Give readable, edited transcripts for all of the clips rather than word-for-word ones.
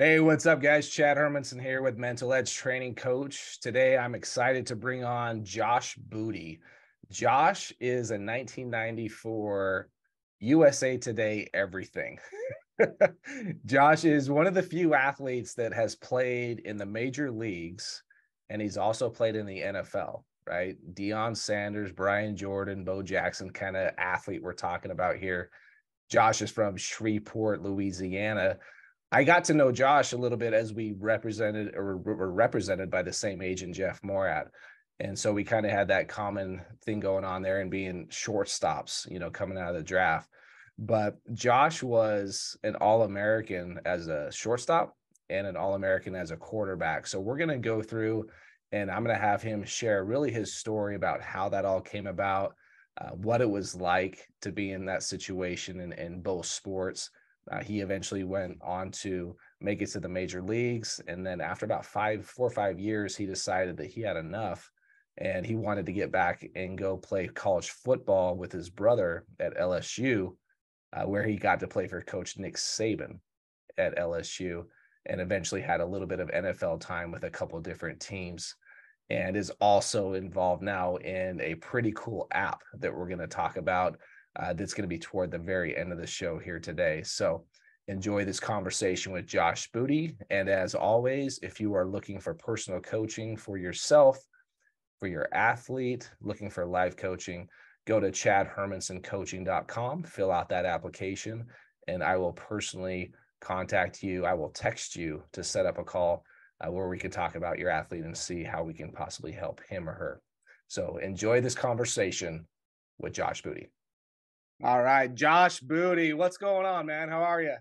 Hey, what's up, guys? Chad Hermansen here with Mental Edge Training Coach. Today, I'm excited to bring on Josh Booty. Josh is a 1994 USA Today everything. Josh is one of the few athletes that has played in the major leagues, and he's also played in the NFL, right? Deion Sanders, Brian Jordan, Bo Jackson kind of athlete we're talking about here. Josh is from Shreveport, Louisiana. I got to know Josh a little bit as we represented or were represented by the same agent, Jeff Moorad. And so we kind of had that common thing going on there and being shortstops, you know, coming out of the draft. But Josh was an All-American as a shortstop and an All-American as a quarterback. So we're going to go through and I'm going to have him share really his story about how that all came about, what it was like to be in that situation in both sports. He eventually went on to make it to the major leagues. And then after about four or five years, he decided that he had enough and he wanted to get back and go play college football with his brother at LSU, where he got to play for Coach Nick Saban at LSU and eventually had a little bit of NFL time with a couple of different teams and is also involved now in a pretty cool app that we're going to talk about. That's going to be toward the very end of the show here today. So enjoy this conversation with Josh Booty. And as always, if you are looking for personal coaching for yourself, for your athlete, looking for live coaching, go to chadhermansencoaching.com, fill out that application, and I will personally contact you. I will text you to set up a call where we can talk about your athlete and see how we can possibly help him or her. So enjoy this conversation with Josh Booty. All right, Josh Booty, what's going on, man? How are you?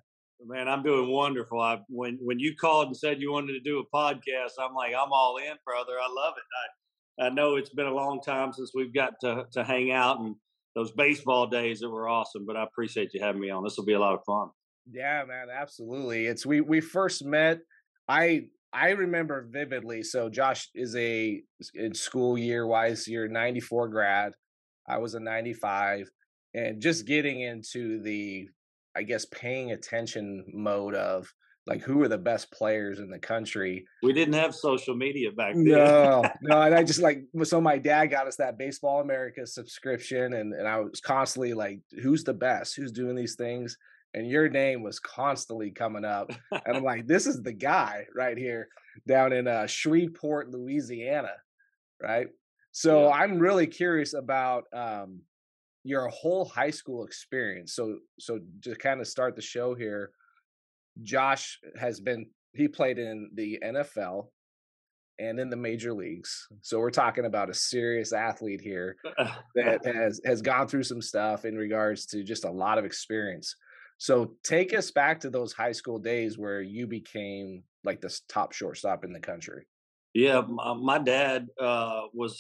Man, I'm doing wonderful. When you called and said you wanted to do a podcast, I'm like, I'm all in, brother. I love it. I know it's been a long time since we've got to hang out and those baseball days that were awesome, but I appreciate you having me on. This will be a lot of fun. Yeah, man, absolutely. It's we first met. I remember vividly. So Josh is in school year-wise, you're 94 grad. I was a 95. And just getting into the, I guess, paying attention mode of like, who are the best players in the country? We didn't have social media back then. No. And I just so my dad got us that Baseball America subscription. And I was constantly like, who's the best? Who's doing these things? And your name was constantly coming up. And I'm like, this is the guy right here down in Shreveport, Louisiana. Right. So yeah. I'm really curious about, your whole high school experience. So to kind of start the show here, Josh he played in the NFL and in the major leagues. So we're talking about a serious athlete here that has gone through some stuff in regards to just a lot of experience. So take us back to those high school days where you became like the top shortstop in the country. Yeah. My dad, was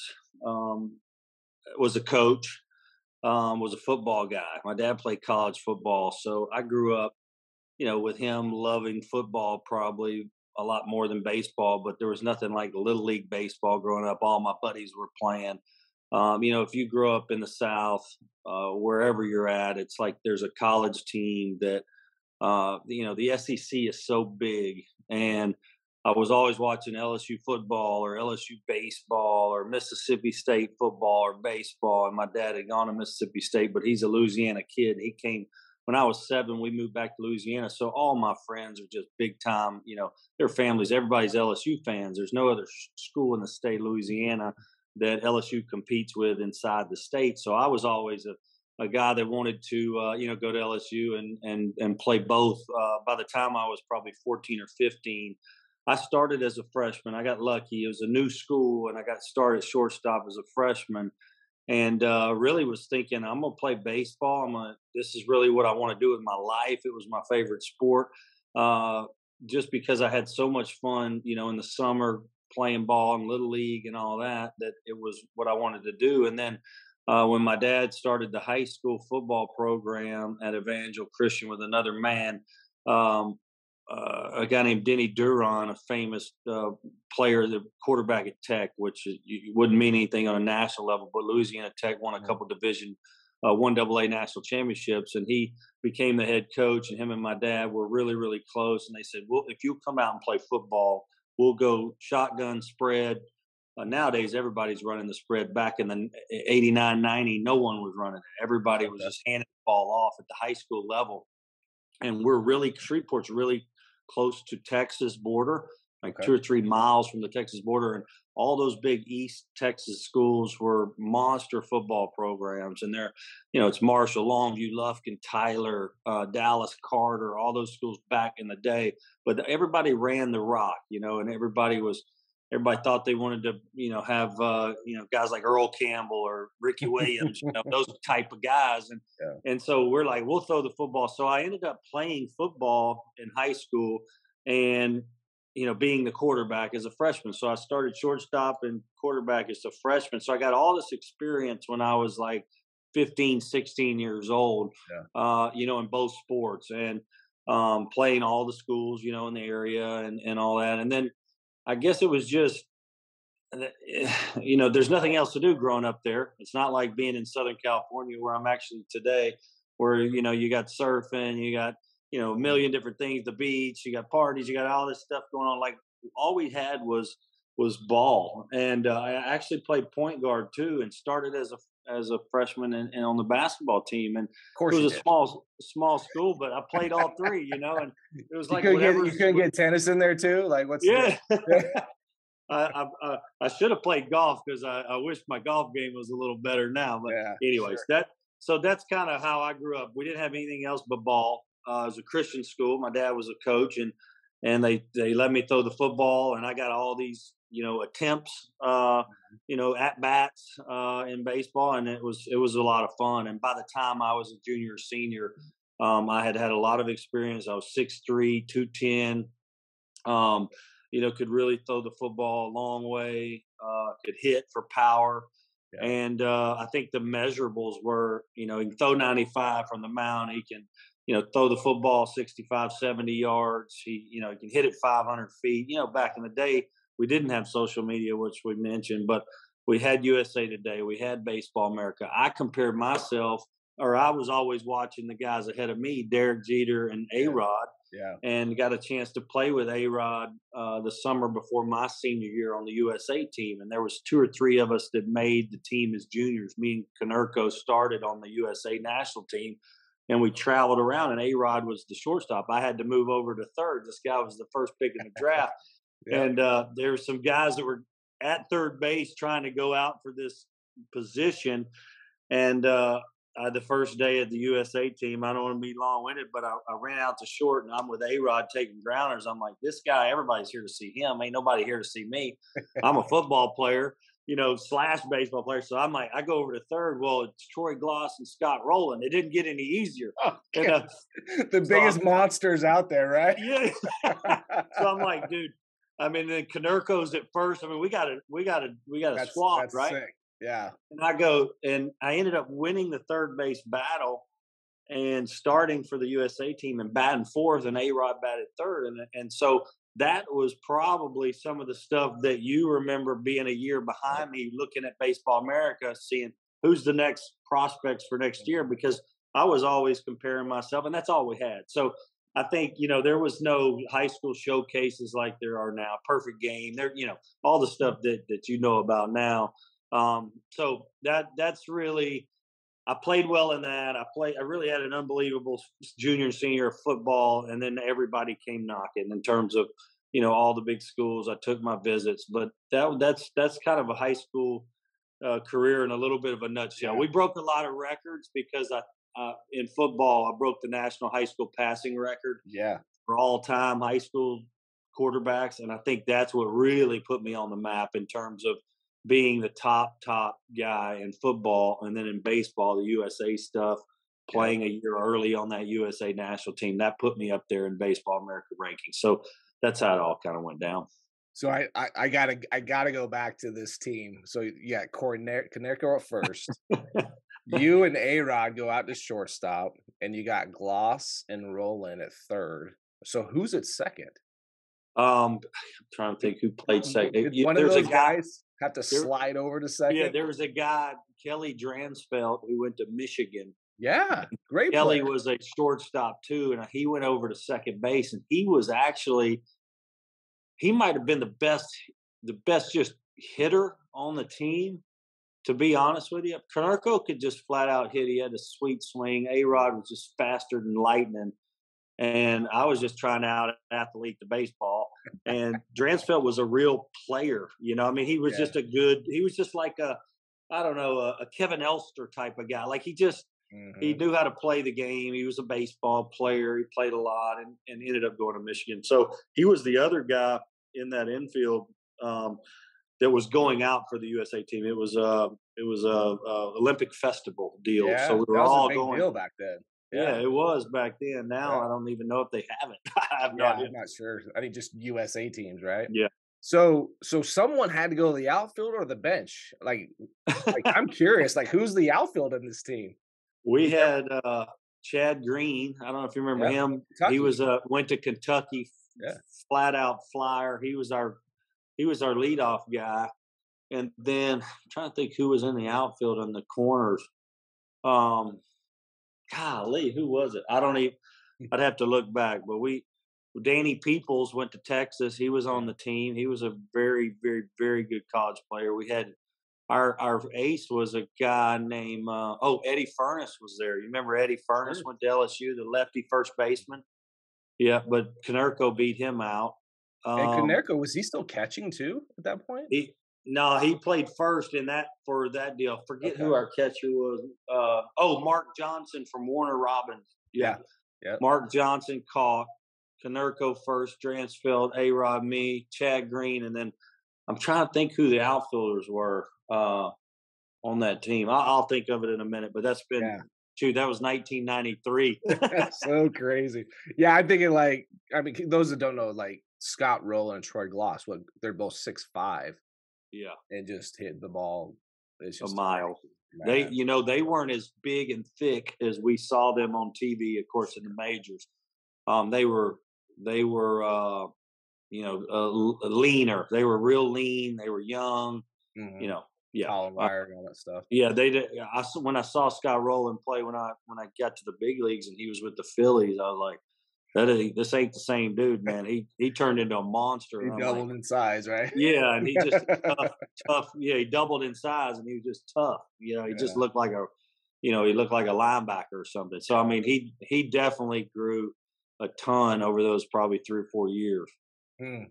a coach. Was a football guy. My dad played college football. So I grew up, with him loving football probably a lot more than baseball, but there was nothing like Little League baseball growing up. All my buddies were playing. If you grow up in the South, wherever you're at, it's like there's a college team that, the SEC is so big. And I was always watching LSU football or LSU baseball or Mississippi State football or baseball. And my dad had gone to Mississippi State, but he's a Louisiana kid. He came when I was 7, we moved back to Louisiana. So all my friends are just big time, their families, everybody's LSU fans. There's no other school in the state of Louisiana that LSU competes with inside the state. So I was always a guy that wanted to, go to LSU and play both. By the time I was probably 14 or 15, I started as a freshman. I got lucky. It was a new school, and I got started shortstop as a freshman, and really was thinking, I'm going to play baseball. This is really what I want to do with my life. It was my favorite sport, just because I had so much fun, in the summer playing ball in Little League and all that, that it was what I wanted to do. And then when my dad started the high school football program at Evangel Christian with another man, a guy named Denny Duran, a famous player, the quarterback at Tech, which wouldn't mean anything on a national level, but Louisiana Tech won a couple Division won AA national championships, and he became the head coach, and him and my dad were really, really close. And they said, well, if you'll come out and play football, we'll go shotgun spread. Nowadays, everybody's running the spread. Back in the 89, 90, no one was running it. Everybody was just handing the ball off at the high school level. And we're really, Shreveport's really close to Texas border, like 2 or 3 miles from the Texas border. And all those big East Texas schools were monster football programs. And they're, you know, it's Marshall, Longview, Lufkin, Tyler, Dallas, Carter, all those schools back in the day. But everybody ran the rock, you know, and everybody was, everybody thought they wanted to, you know, have, you know, guys like Earl Campbell or Ricky Williams, you know, those type of guys. And and so we're like, we'll throw the football. So I ended up playing football in high school and, you know, being the quarterback as a freshman. So I started shortstop and quarterback as a freshman. So I got all this experience when I was like 15, 16 years old, you know, in both sports and playing all the schools, you know, in the area and all that. And then, I guess it was just, you know, there's nothing else to do growing up there. It's not like being in Southern California where I'm actually today, where, you know, you got surfing, you got, you know, a million different things, the beach, you got parties, you got all this stuff going on. Like all we had was ball. And I actually played point guard too and started as a freshman and on the basketball team. And it was a small school, but I played all three, you know, and it was like, you couldn't get tennis in there too. Like what's I should have played golf because I wish my golf game was a little better now, but so that's kind of how I grew up. We didn't have anything else but ball. It was a Christian school. My dad was a coach and they let me throw the football and I got all these, you know, attempts, you know, at bats in baseball. And it was a lot of fun. And by the time I was a junior or senior, I had a lot of experience. I was 6'3", 210, you know, could really throw the football a long way, could hit for power. Yeah. And I think the measurables were, you know, he can throw 95 from the mound. He can, you know, throw the football 65, 70 yards. He, you know, he can hit it 500 feet. You know, back in the day, we didn't have social media, which we mentioned, but we had USA Today. We had Baseball America. I compared myself, or I was always watching the guys ahead of me, Derek Jeter and A-Rod, and got a chance to play with A-Rod the summer before my senior year on the USA team. And there was 2 or 3 of us that made the team as juniors. Me and Konerko started on the USA national team, and we traveled around, and A-Rod was the shortstop. I had to move over to third. This guy was the first pick in the draft. Yeah. And there were some guys that were at third base trying to go out for this position. And the first day at the USA team, I don't want to be long-winded, but I ran out to short, and I'm with A-Rod taking grounders. I'm like, this guy, everybody's here to see him. Ain't nobody here to see me. I'm a football player, you know, / baseball player. So I'm like, I go over to third. Well, it's Troy Glaus and Scott Rowland. It didn't get any easier. Oh, and, the biggest monsters out there, right? Yeah. So I'm like, dude. I mean, then Konerko's at first. I mean, we got a swap, right? Sick. Yeah. And I go, and I ended up winning the third base battle and starting for the USA team and batting fourth, and A-Rod batted third. And so that was probably some of the stuff that you remember being a year behind me, looking at Baseball America, seeing who's the next prospects for next year, because I was always comparing myself, and that's all we had. So I think, you know, there was no high school showcases like there are now, Perfect Game, there, you know, all the stuff that you know about now. So that's really, I played well in that. I really had an unbelievable junior and senior football, and then everybody came knocking in terms of, you know, all the big schools. I took my visits, but that's kind of a high school career in a little bit of a nutshell. We broke a lot of records because in football, I broke the national high school passing record for all-time high school quarterbacks, and I think that's what really put me on the map in terms of being the top guy in football, and then in baseball, the USA stuff, playing a year early on that USA national team, that put me up there in Baseball America rankings. So that's how it all kind of went down. So I gotta go back to this team. So yeah, Konerko at first. You and A-Rod go out to shortstop, and you got Glaus and Rowland at third. So who's at second? I'm trying to think who played second. One of those guys have to slide over to second. Yeah, there was a guy, Kelly Dransfeldt, who went to Michigan. Yeah, great player. Kelly was a shortstop, too, and he went over to second base, and he was actually – he might have been the best just hitter on the team, to be honest with you. Konerko could just flat-out hit. He had a sweet swing. A-Rod was just faster than lightning, and I was just trying out an athlete to baseball. And Dransfeldt was a real player, you know. I mean, he was just a good – he was just like a – I don't know, a Kevin Elster type of guy. Like, he just – He knew how to play the game. He was a baseball player. He played a lot and ended up going to Michigan. So he was the other guy in that infield that was going out for the USA team. It was a Olympic festival deal. Yeah, so we were all going. That was a big deal back then. Yeah, it was back then. Now I don't even know if they have it. I have no idea. I'm not sure. I think just USA teams, right? Yeah. So someone had to go to the outfield or the bench. Like I'm curious. Like, who's the outfield in this team? We had Chad Green. I don't know if you remember him. Kentucky. He was went to Kentucky, flat out flyer. He was our leadoff guy. And then I'm trying to think who was in the outfield in the corners. Golly, who was it? I'd have to look back. But Danny Peoples went to Texas. He was on the team. He was a very, very, very good college player. We had. Our ace was a guy named Eddie Furniss was there. You remember Eddie Furniss went to LSU, the lefty first baseman. Yeah, but Konerko beat him out. And Konerko, was he still catching too at that point? No, he played first in that for that deal. Forget who our catcher was. Mark Johnson from Warner Robins. Yeah. Mark Johnson caught Konerko first, Dransfeldt, A-Rod, me, Chad Green, and then I'm trying to think who the outfielders were. On that team. I'll think of it in a minute, but that's been that was 1993. That's so crazy. Yeah, I'm thinking those that don't know, like Scott Rowland and Troy Glaus, they're both 6'5". Yeah. And just hit the ball. It's just a mile. Crazy. They they weren't as big and thick as we saw them on TV, of course, in the majors. They were leaner. They were real lean, they were young, collar wire and all that stuff. Yeah, they did. When I saw Scott Rowland play, when I got to the big leagues and he was with the Phillies, I was like, this ain't the same dude, man. He turned into a monster. He doubled in size, right? Yeah, and he just tough. Yeah, he doubled in size and he was just tough. Just looked like a linebacker or something. So I mean, he definitely grew a ton over those probably 3 or 4 years. Mm.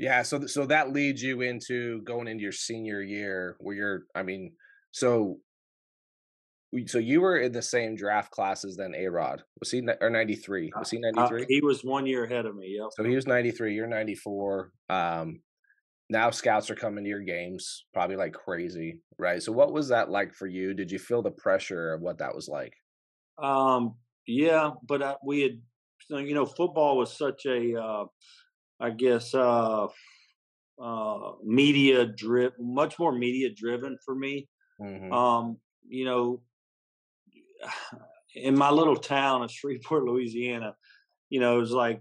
Yeah, so that leads you into going into your senior year where so you were in the same draft classes then A-Rod. Was he – or 93? Was he 93? He was 1 year ahead of me, yeah. So he was 93, you're 94. Now scouts are coming to your games probably like crazy, right? So what was that like for you? Did you feel the pressure of what that was like? Yeah, but we had – football was such a much more media driven for me. Mm-hmm. In my little town of Shreveport, Louisiana, it was like,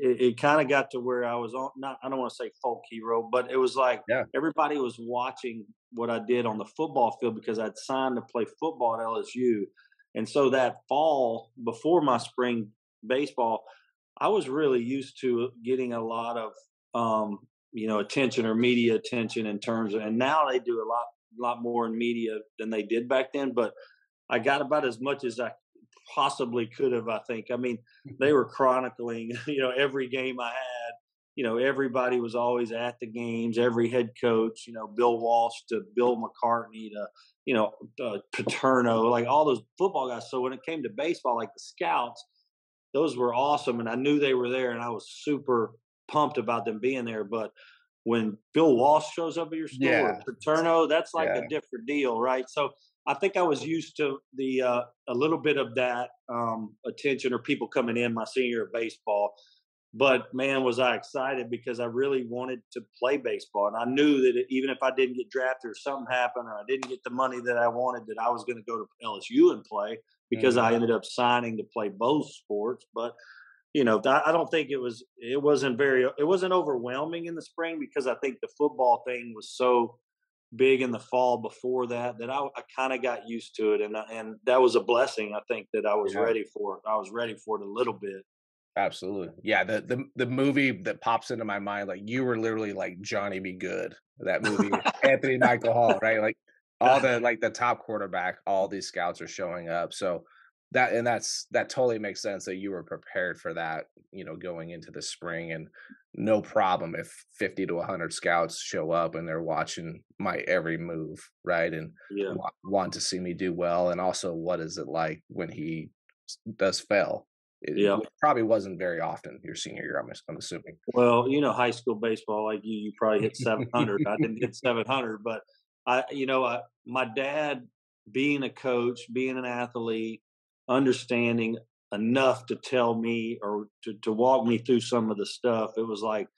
it kind of got to where I was on, I don't want to say folk hero, but it was like everybody was watching what I did on the football field because I'd signed to play football at LSU. And so that fall before my spring baseball, I was really used to getting a lot of, attention or media attention in terms of, and now they do a lot more in media than they did back then, but I got about as much as I possibly could have, I think. I mean, they were chronicling, every game I had, everybody was always at the games, every head coach, Bill Walsh to Bill McCartney to, Paterno, like all those football guys. So when it came to baseball, like the scouts, those were awesome, and I knew they were there, and I was super pumped about them being there. But when Bill Walsh shows up at your school or Paterno, that's like a different deal, right? So I think I was used to the a little bit of that attention or people coming in my senior year of baseball. But, man, was I excited because I really wanted to play baseball. And I knew that even if I didn't get drafted or something happened or I didn't get the money that I wanted, that I was going to go to LSU and play because I ended up signing to play both sports. But you know, I don't think it wasn't overwhelming in the spring, because I think the football thing was so big in the fall before that I kind of got used to it. And that was a blessing. I think that I was ready for it. I was ready for it a little bit. Absolutely. Yeah. The movie that pops into my mind, like, you were literally like Johnny B. Good, that movie, Anthony Michael Hall, right? Like all the, like the top quarterback, all these scouts are showing up. So that totally makes sense that you were prepared for that, you know, going into the spring. And no problem if 50 to 100 scouts show up and they're watching my every move, right? And want to see me do well. And also, what is it like when he does fail? It probably wasn't very often your senior year, I'm assuming. Well, you know, high school baseball, like you probably hit 700. I didn't hit 700, but my dad, being a coach, being an athlete, understanding enough to tell me or to walk me through some of the stuff. It was like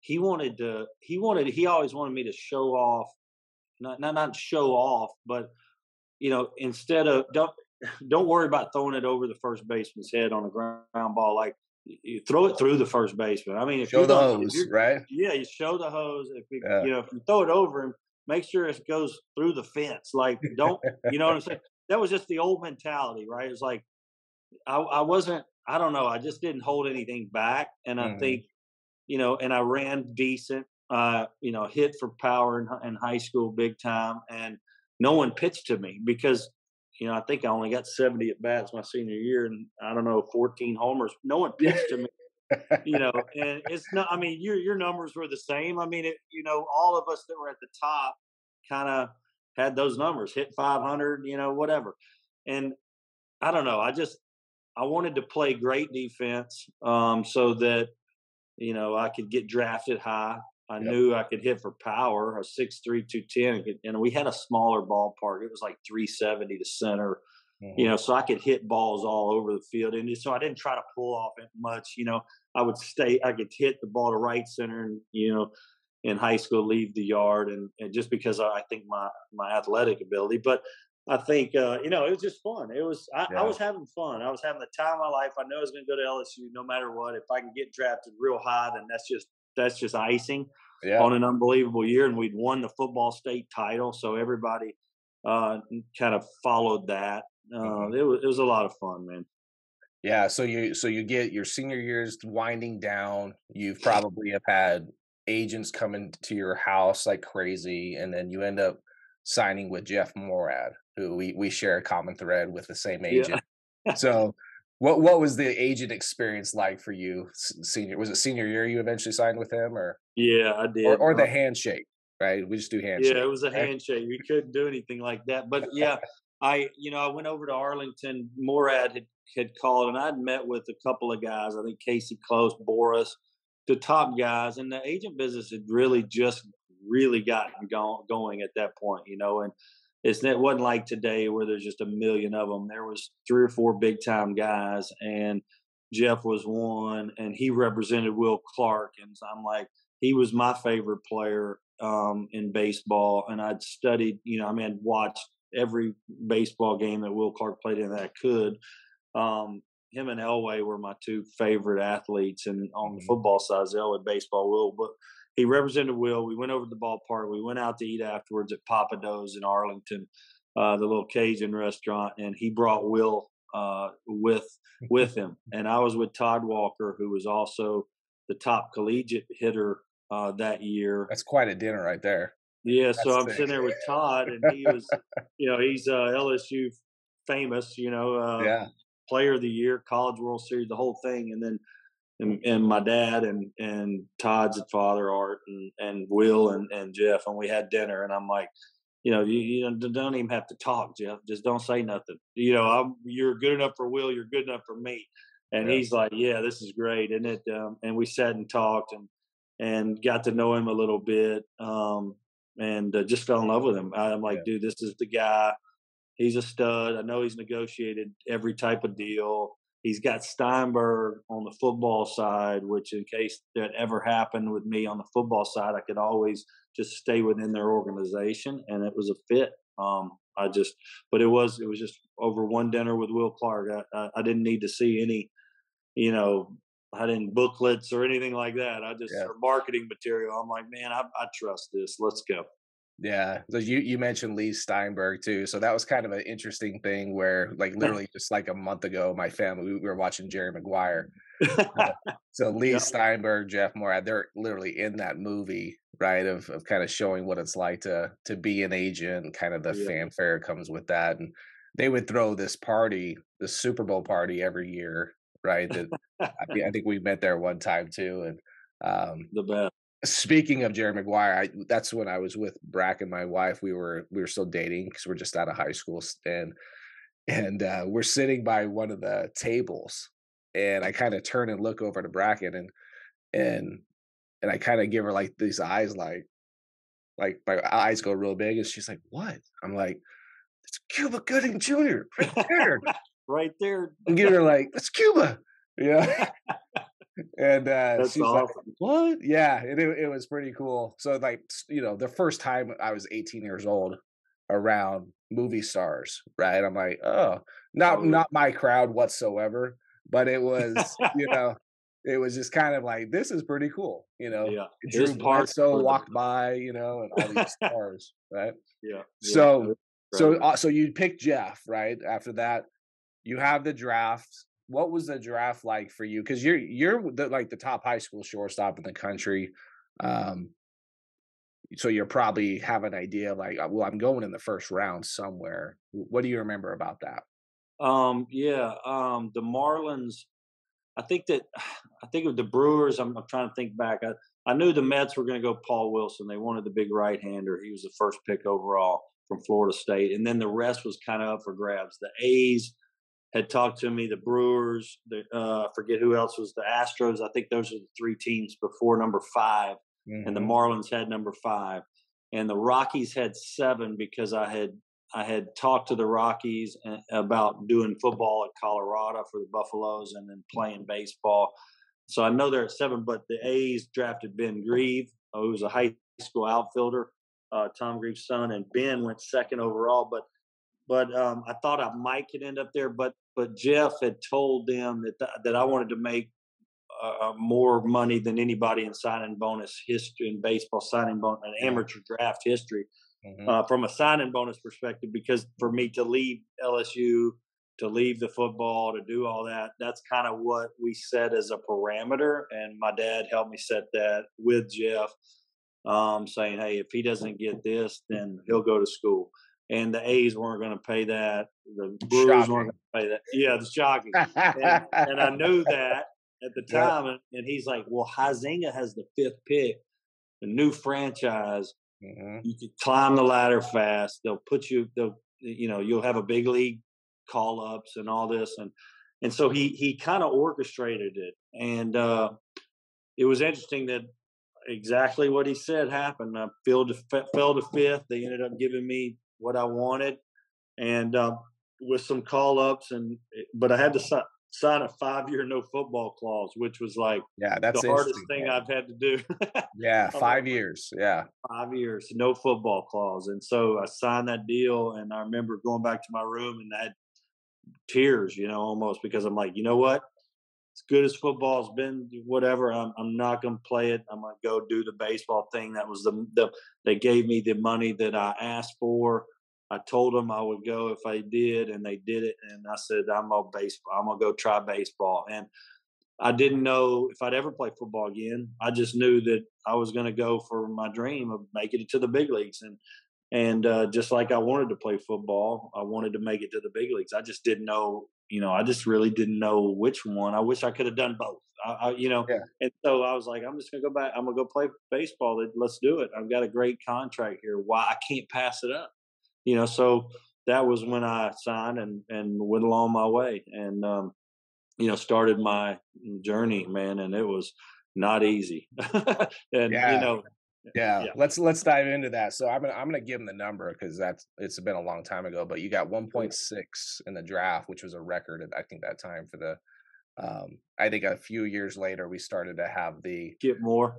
he always wanted me to show off, not show off, but, you know, instead of don't worry about throwing it over the first baseman's head on a ground ball. Like, you throw it through the first baseman. I mean, if show you the hose, right? Yeah, you show the hose. If you throw it over him, make sure it goes through the fence. Like, don't, you know what I'm saying? That was just the old mentality, right? It's like I just didn't hold anything back. And I think, you know, and I ran decent, you know, hit for power in high school big time. And no one pitched to me because, you know, I think I only got 70 at bats my senior year and, I don't know, 14 homers. No one pitched to me, you know, and it's not, I mean, your numbers were the same. I mean, it, you know, all of us that were at the top kind of had those numbers, hit 500, you know, whatever. And I don't know. I wanted to play great defense so that, you know, I could get drafted high. I knew I could hit for power, a 6'3", 210. And we had a smaller ballpark. It was like 370 to center, you know, so I could hit balls all over the field. And so I didn't try to pull off it much. You know, I could hit the ball to right center and, you know, in high school, leave the yard, and just because I think my athletic ability. But I think, you know, it was just fun. It was I was having fun. I was having the time of my life. I know I was going to go to LSU no matter what. If I can get drafted real high, then that's just icing on an unbelievable year. And we'd won the football state title, so everybody kind of followed that. It was a lot of fun, man. Yeah. So you get your senior years winding down. You've probably have had agents coming to your house like crazy, and then you end up signing with Jeff Moorad, who we share a common thread with the same agent. Yeah. So what was the agent experience like for you? Senior year you eventually signed with him? Or yeah, I did. Or the handshake, right? We just do handshake. Yeah, it was a handshake. We couldn't do anything like that. But yeah, I went over to Arlington. Moorad had called, and I'd met with a couple of guys. I think Casey Close, Boris, the top guys, and the agent business had really gotten going at that point, you know, and it wasn't like today where there's just a million of them. There was 3 or 4 big time guys, and Jeff was one, and he represented Will Clark. And so I'm like, he was my favorite player in baseball. And I'd studied, you know, I mean, I'd watched every baseball game that Will Clark played in that I could. Him and Elway were my two favorite athletes, and on the football side is Elway, baseball Will. But he represented Will. We went over to the ballpark. We went out to eat afterwards at Papa Do's in Arlington, the little Cajun restaurant, and he brought Will with him. And I was with Todd Walker, who was also the top collegiate hitter that year. That's quite a dinner right there. Yeah, that's so I'm sitting there with Todd, and he was, you know, he's LSU famous, you know. Player of the year, College World Series, the whole thing. And then and my dad and Todd's father, Art, and Will and Jeff, and we had dinner. And I'm like, you know, you don't even have to talk, Jeff. Just don't say nothing. You know, you're good enough for Will. You're good enough for me. And he's like, yeah, this is great. And it and we sat and talked and got to know him a little bit and just fell in love with him. I'm like, dude, this is the guy. He's a stud. I know he's negotiated every type of deal. He's got Steinberg on the football side, which in case that ever happened with me on the football side, I could always just stay within their organization, and it was a fit. But it was just over one dinner with Will Clark. I didn't need to see any, you know, I didn't booklets or anything like that. I just or marketing material. I'm like, man, I trust this. Let's go. Yeah. So you mentioned Leigh Steinberg too. So that was kind of an interesting thing where like literally just like a month ago, my family, we were watching Jerry Maguire. So Leigh Steinberg, Jeff Moorad, they're literally in that movie, right? Of kind of showing what it's like to be an agent and kind of the fanfare comes with that. And they would throw this party, the Super Bowl party every year. Right. That I think we met there one time too. And the best. Speaking of Jerry Maguire, that's when I was with Brack and my wife. We were still dating because we're just out of high school, and we're sitting by one of the tables, and I kind of turn and look over to Bracken, and I kind of give her like these eyes, like my eyes go real big, and she's like, "What?" I'm like, "It's Cuba Gooding Jr. right there, right there." And give her like, "That's Cuba," yeah. And she's awesome. Like, "What?" Yeah, it was pretty cool. So like, you know, the first time I was 18 years old around movie stars, right? I'm like, oh, not my crowd whatsoever, but it was, you know, it was just kind of like, this is pretty cool, you know. Yeah. Drew Bledsoe walked by, you know, and all these stars, right? Yeah. So you picked Jeff, right? After that, you have the draft. What was the draft like for you? Because you're like the top high school shortstop in the country, so you're probably have an idea like, well, I'm going in the first round somewhere. What do you remember about that? The Marlins. I think of the Brewers. I'm trying to think back. I knew the Mets were going to go Paul Wilson. They wanted the big right-hander. He was the first pick overall from Florida State, and then the rest was kind of up for grabs. The A's had talked to me, the Brewers, I forget who else was, the Astros. I think those are the three teams before number 5, mm-hmm. and the Marlins had number 5, and the Rockies had 7 because I had talked to the Rockies about doing football at Colorado for the Buffaloes and then playing baseball. So I know they're at 7, but the A's drafted Ben Grieve, who was a high school outfielder, Tom Grieve's son, and Ben went 2nd overall, but I thought I might could end up there, but Jeff had told them that I wanted to make more money than anybody in signing bonus history in baseball, signing bonus, an amateur draft history, mm-hmm. From a signing bonus perspective, because for me to leave LSU, to leave the football, to do all that, that's kind of what we set as a parameter. And my dad helped me set that with Jeff, saying, hey, if he doesn't get this, then he'll go to school. And the A's weren't going to pay that. The Brewers weren't going to pay that. Yeah, it's shocking. and I knew that at the time. Yep. And he's like, well, Huizenga has the 5th pick, the new franchise. Mm-hmm. You can climb the ladder fast. They'll put you, you'll have a big league call-ups and all this. And so he kind of orchestrated it. And it was interesting that exactly what he said happened. I fell to 5th. They ended up giving me what I wanted, and with some call-ups, but I had to sign a 5-year no football clause, which was like that's the hardest thing I've had to do. Yeah, 5 years. Yeah, 5 years, no football clause. And so I signed that deal, and I remember going back to my room, and I had tears, you know, almost, because I'm like, you know what? As good as football's been, whatever, I'm not going to play it. I'm going to go do the baseball thing. That was they gave me the money that I asked for. I told them I would go if I did, and they did it. And I said, I'm going to go try baseball. And I didn't know if I'd ever play football again. I just knew that I was going to go for my dream of making it to the big leagues. And just like I wanted to play football, I wanted to make it to the big leagues. I just didn't know. You know, I just really didn't know which one. I wish I could have done both, And so I was like, I'm just going to go back. I'm going to go play baseball. Let's do it. I've got a great contract here. Why? I can't pass it up. You know, so that was when I signed and went along my way and, started my journey, man. And it was not easy. Yeah. Let's dive into that. So I'm gonna give him the number because it's been a long time ago. But you got 1.6 in the draft, which was a record at I think that time for the. I think a few years later we started to have the get more.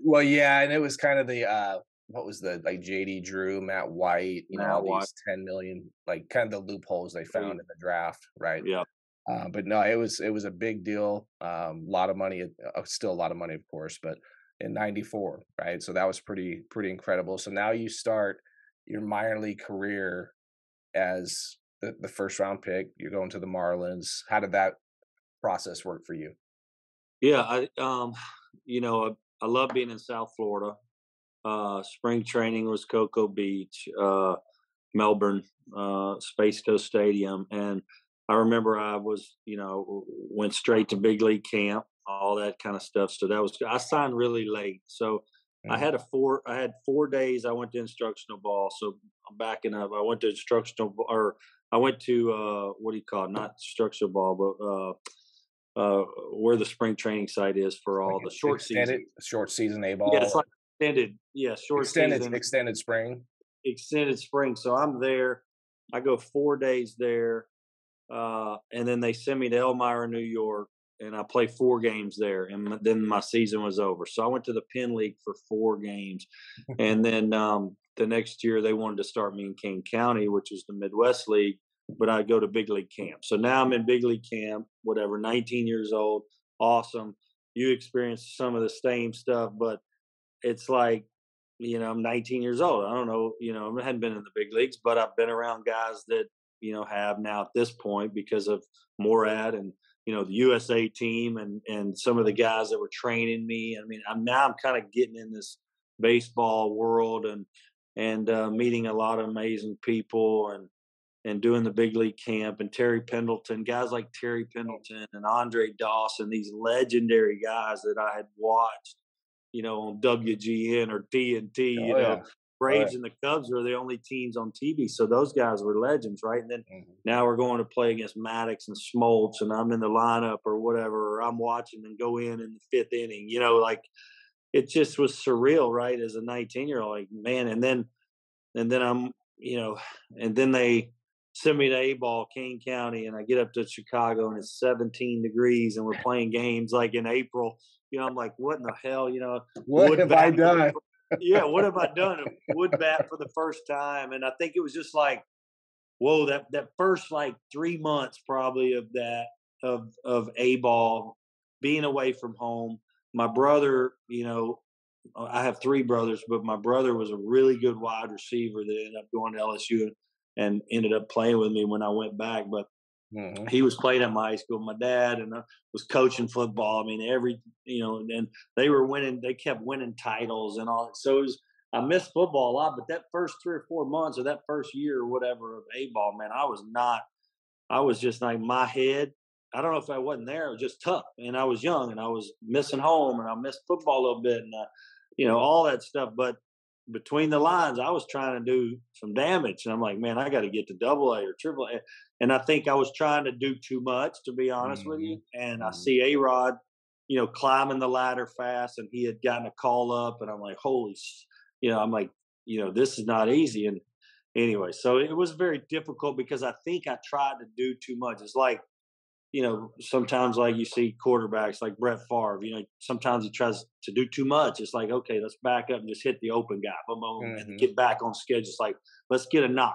Well, yeah, and it was kind of the what was the like JD Drew, Matt White, you know, all these 10 million, like kind of the loopholes they found in the draft, right? Yeah. But no, it was a big deal. A lot of money, still a lot of money, of course, but in '94, right? So that was pretty incredible. So now you start your minor league career as the first round pick. You're going to the Marlins. How did that process work for you? Yeah, I love being in South Florida. Spring training was Cocoa Beach, Melbourne, Space Coast Stadium. And I remember I was, went straight to big league camp, all that kind of stuff. So that was, I signed really late. So I had four days. I went to instructional ball. So I'm backing up. Not instructional ball, but where the spring training site is for all the short season. Short season A ball. Yeah, it's like extended. Yeah, short season. Extended spring. Extended spring. So I'm there. I go 4 days there. And then they sent me to Elmira, New York, and I played 4 games there, and then my season was over. So I went to the Penn League for 4 games, and then the next year they wanted to start me in Kane County, which is the Midwest League, but I go to big league camp. So now I'm in big league camp, whatever, 19 years old, awesome. You experience some of the same stuff, but it's like, I'm 19 years old. I don't know, I hadn't been in the big leagues, but I've been around guys that have now at this point because of Moorad and, the USA team and some of the guys that were training me. I mean, I'm kind of getting in this baseball world and meeting a lot of amazing people and doing the big league camp and guys like Terry Pendleton and Andre Dawson, these legendary guys that I had watched, on WGN or TNT, Braves and the Cubs were the only teams on TV. So those guys were legends, right? And then now we're going to play against Maddox and Smoltz, and I'm in the lineup or whatever, or I'm watching and go in the 5th inning. It just was surreal, right? As a 19-year-old, like, man. And then I'm, and then they send me to A-ball, Kane County, and I get up to Chicago, and it's 17 degrees, and we're playing games like in April. I'm like, what in the hell, What have I done? Yeah, what have I done? A wood bat for the first time. And I think it was just like, whoa, that first like 3 months probably of that, of A-ball, being away from home. My brother, I have 3 brothers, but my brother was a really good wide receiver that ended up going to LSU and ended up playing with me when I went back. But he was playing at my high school. My dad and I was coaching football. I mean, and they were winning. They kept winning titles and all. So I missed football a lot. But that first 3 or 4 months, or that first year or whatever of A-ball, man, I was just like my head. I don't know if I wasn't there. It was just tough. And I was young, and I was missing home, and I missed football a little bit, and all that stuff. But between the lines, I was trying to do some damage, and I'm like, man, I got to get to double A or triple A. And I think I was trying to do too much, to be honest with you. And I see A-Rod, climbing the ladder fast, and he had gotten a call up, and I'm like, holy, I'm like, this is not easy. And anyway, so it was very difficult because I think I tried to do too much. It's like, sometimes like you see quarterbacks like Brett Favre, sometimes he tries to do too much. It's like, okay, let's back up and just hit the open guy. And get back on schedule. It's like, let's get a knock,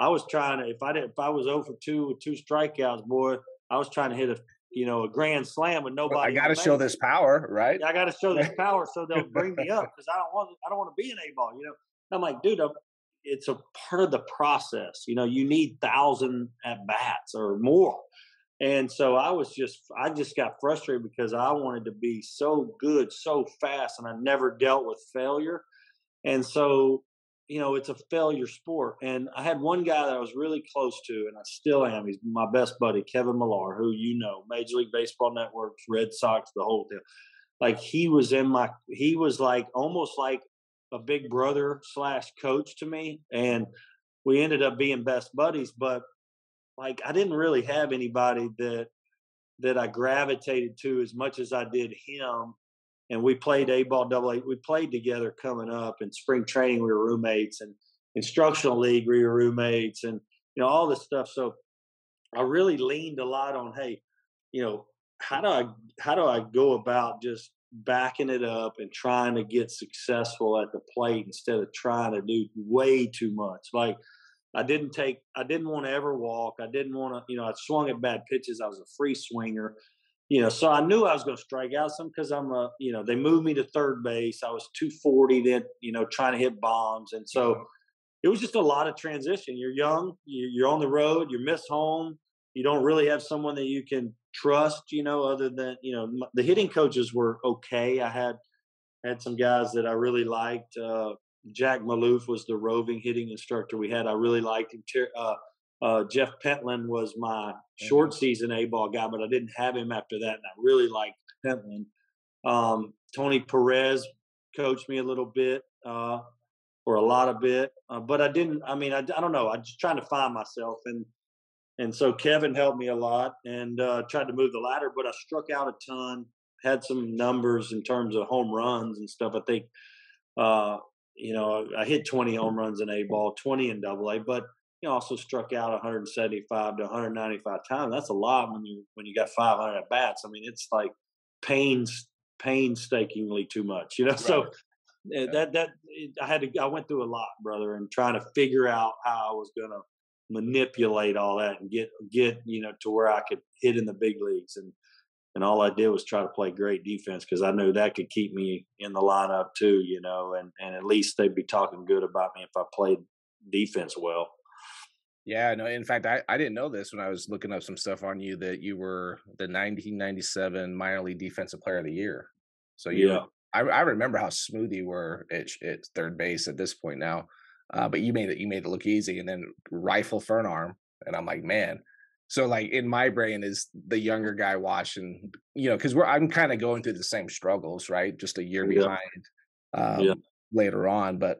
I was trying to, if I was 0 for 2 with 2 strikeouts, boy, I was trying to hit a grand slam with nobody. I got to show this power, right? I got to show this power so they'll bring me up because I don't want to be an A-ball, I'm like, dude, it's a part of the process. You need 1,000 at-bats or more. And so I just got frustrated because I wanted to be so good, so fast, and I never dealt with failure. And so it's a failure sport. And I had one guy that I was really close to, and I still am. He's my best buddy, Kevin Millar, who Major League Baseball Network, Red Sox, the whole deal. Like he was like almost like a big brother / coach to me. And we ended up being best buddies, but like I didn't really have anybody that I gravitated to as much as I did him. And we played A-ball, AA. We played together coming up. In spring training, we were roommates. And instructional league, we were roommates. And, all this stuff. So I really leaned a lot on, hey, how do I go about just backing it up and trying to get successful at the plate instead of trying to do way too much? Like I didn't want to ever walk. I didn't want to, I swung at bad pitches. I was a free swinger, so I knew I was going to strike out some because they moved me to third base. I was 240 then, trying to hit bombs. And so it was just a lot of transition. You're young, you're on the road, you miss home. You don't really have someone that you can trust, other than, the hitting coaches were okay. I had some guys that I really liked. Jack Maloof was the roving hitting instructor we had. I really liked him. Jeff Pentland was my short season A-ball guy, but I didn't have him after that, and I really liked Pentland. Tony Perez coached me a little bit or a lot of bit, but I didn't – I don't know. I was just trying to find myself, and so Kevin helped me a lot and tried to move the ladder, but I struck out a ton, had some numbers in terms of home runs and stuff. I think I hit 20 home runs in A-ball, 20 in AA, but also struck out 175 to 195 times. That's a lot when you got 500 at bats. It's like painstakingly too much, Right. So yeah. I went through a lot, brother, and trying to figure out how I was going to manipulate all that and get to where I could hit in the big leagues, and all I did was try to play great defense because I knew that could keep me in the lineup too, and at least they'd be talking good about me if I played defense well. Yeah, no, in fact, I didn't know this when I was looking up some stuff on you that you were the 1997 minor league defensive player of the year. So I remember how smooth you were at third base at this point now. But you made it look easy, and then rifle for an arm, and I'm like, man. So like in my brain is the younger guy watching, because I'm kind of going through the same struggles, right? Just a year behind later on, but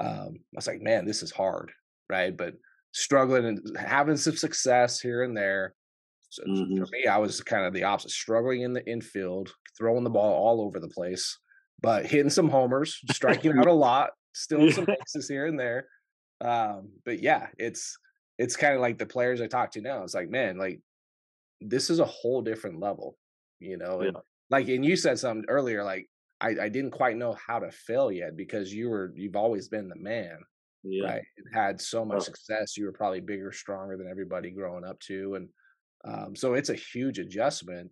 I was like, man, this is hard, right? But struggling and having some success here and there. So for me, I was kind of the opposite, struggling in the infield, throwing the ball all over the place, but hitting some homers, striking out a lot. Still some bases here and there. But yeah, it's kind of like the players I talk to now. It's like, man, like this is a whole different level, And and you said something earlier, like I didn't quite know how to fail yet because you've always been the man. Yeah. Right. It had so much success. You were probably bigger, stronger than everybody growing up too. And so it's a huge adjustment.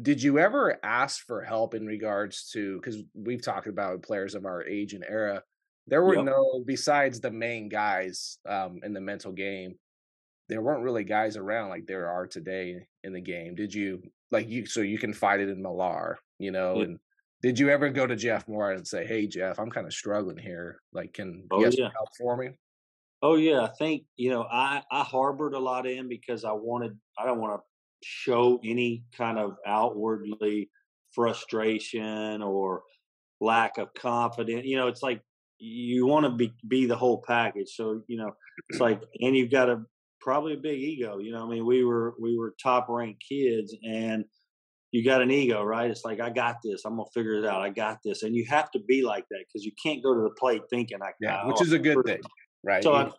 Did you ever ask for help in regards to, because we've talked about players of our age and era, there were no, besides the main guys in the mental game, there weren't really guys around like there are today in the game. Did you, so you can fight it in Millar, and did you ever go to Jeff Moorad and say, hey, Jeff, I'm kind of struggling here. Can you have some help for me? Oh yeah. I think, I harbored a lot in because I don't want to show any kind of outwardly frustration or lack of confidence. It's like you want to be the whole package. So, it's like, and you've got probably a big ego. We were top ranked kids and you got an ego, right? It's like, I got this. I'm going to figure it out. I got this. And you have to be like that because you can't go to the plate thinking which is a good thing. Right. So,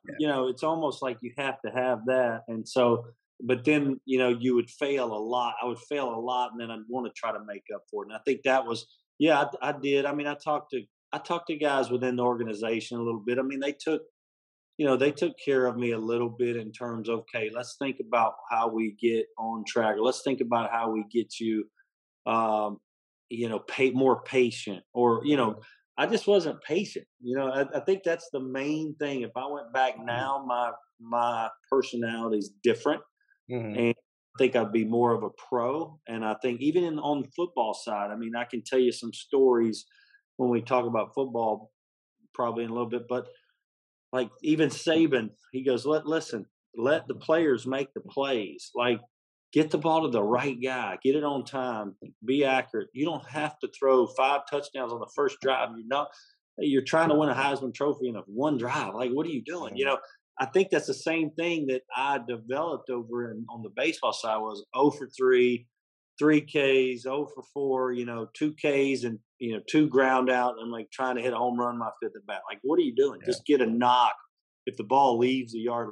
it's almost like you have to have that. And so, but then, you would fail a lot. I would fail a lot, and then I'd want to try to make up for it. And I think that was, I did. I talked to guys within the organization a little bit. They took, they took care of me a little bit in terms of, okay, let's think about how we get on track. Let's think about how we get you, more patient or, I just wasn't patient. I think that's the main thing. If I went back now, my personality is different. And I think I'd be more of a pro. And I think even on the football side, I can tell you some stories when we talk about football probably in a little bit, but like even Saban, he goes, let the players make the plays. Like get the ball to the right guy, get it on time, be accurate. You don't have to throw 5 touchdowns on the first drive. You're trying to win a Heisman Trophy in one drive. Like, what are you doing? I think that's the same thing that I developed over on the baseball side was 0 for 3, 3 Ks, 0 for 4, 2 Ks and, 2 ground out and like trying to hit a home run my fifth at bat. Like, what are you doing? Yeah. Just get a knock. If the ball leaves the yard,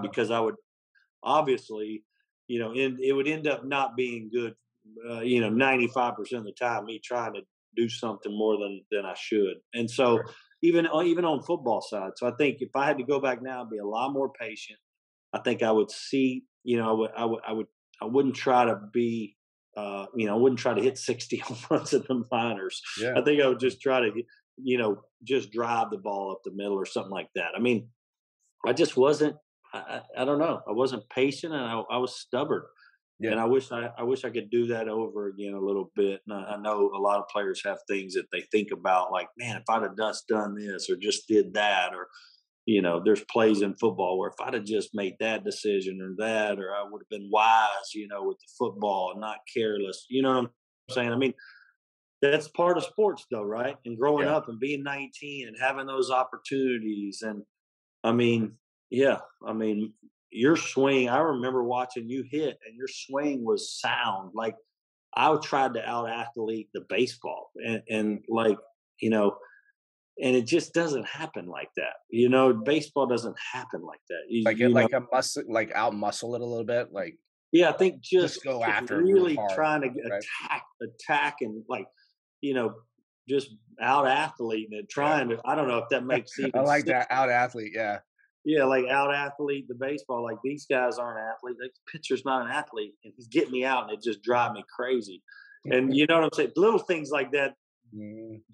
because I would obviously, and it would end up not being good, 95% of the time, me trying to do something more than I should. And so even on football side. So I think if I had to go back now, I'd be a lot more patient. I think I would see, I wouldn't try to be, I wouldn't try to hit 60 home runs at the minors. Yeah. I think I would just try to, just drive the ball up the middle or something like that. I mean, I just wasn't, I don't know. I wasn't patient and I was stubborn. Yeah. And I wish I could do that over again a little bit. And I know a lot of players have things that they think about, like, man, if I'd have just done this or just did that, or, there's plays in football where if I'd have just made that decision or that, or I would have been wise, with the football and not careless. You know what I'm saying? I mean, that's part of sports though, right? And growing up and being 19 and having those opportunities. And your swing, I remember watching you hit, and your swing was sound. Like, I tried to out-athlete the baseball, and it just doesn't happen like that. Baseball doesn't happen like that. Out-muscle it a little bit. I think just go after really hard, trying to attack and just out-athleting and trying to. I don't know if that makes sense. I like that, out-athlete. Yeah. Yeah, out-athlete the baseball. These guys aren't athletes. The pitcher's not an athlete, and he's getting me out, and it just drives me crazy. And you know what I'm saying? Little things like that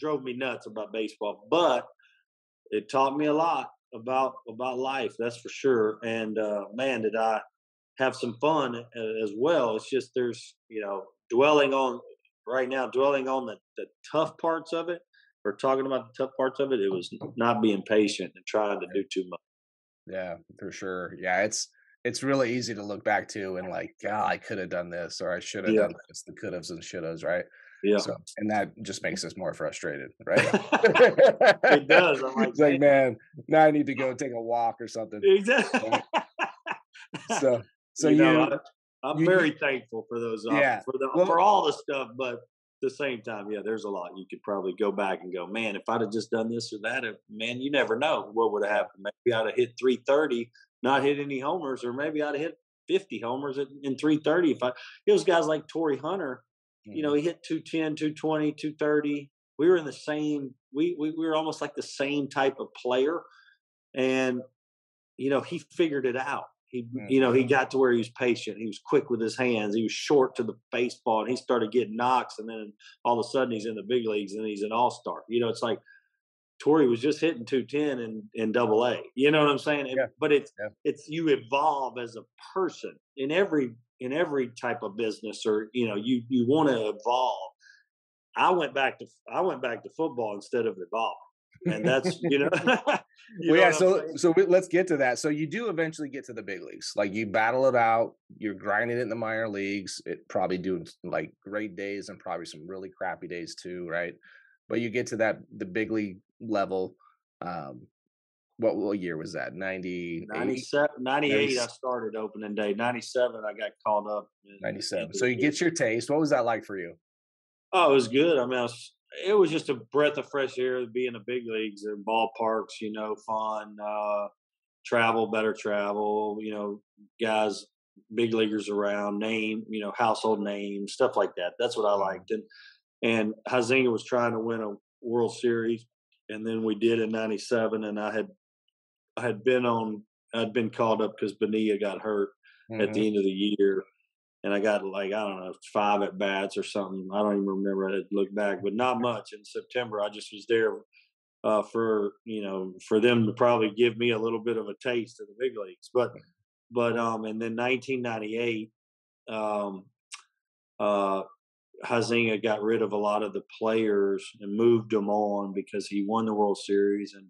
drove me nuts about baseball, but it taught me a lot about life, that's for sure. And, man, did I have some fun as well. It's just there's, dwelling on the tough parts of it, or talking about the tough parts of it, it was not being patient and trying to do too much. Yeah, for sure. Yeah, it's really easy to look back to and I could have done this, or I should have done this. The could haves and should haves, right? Yeah. So, and that just makes us more frustrated, right? It does. I'm like, man, now I need to go take a walk or something. Exactly. So I'm very thankful for those. For all the stuff, but. The same time, there's a lot you could probably go back and go, man, if I'd have just done this or that, you never know what would have happened. Maybe I'd have hit 330, not hit any homers, or maybe I'd have hit 50 homers in 330. It was guys like Torrey Hunter, he hit 210, 220, 230. We were in the same, we were almost like the same type of player. And, he figured it out. He got to where he was patient. He was quick with his hands. He was short to the baseball, and he started getting knocks. And then all of a sudden, he's in the big leagues, and he's an all-star. It's like Torrey was just hitting 210 in AA. You know what I'm saying? Yeah. But it's you evolve as a person in every type of business, or you want to evolve. I went back to football instead of evolving. And that's, So let's get to that. So you do eventually get to the big leagues. You battle it out. You're grinding it in the minor leagues. It probably doing great days and probably some really crappy days too. Right. But you get to the big league level. What year was that? 98. I started opening day. 97. I got called up. 97. So you get your taste. What was that like for you? Oh, it was good. It was just a breath of fresh air to be in the big leagues and ballparks, fun, better travel, guys, big leaguers around, name, household names, stuff like that. That's what I liked. And Huizenga was trying to win a World Series, and then we did in 97. And I'd been called up because Bonilla got hurt at the end of the year. And I got 5 at-bats or something. I don't even remember. I had to look back, but not much. In September, I just was there for them to probably give me a little bit of a taste of the big leagues. And then 1998, Huizenga got rid of a lot of the players and moved them on because he won the World Series. And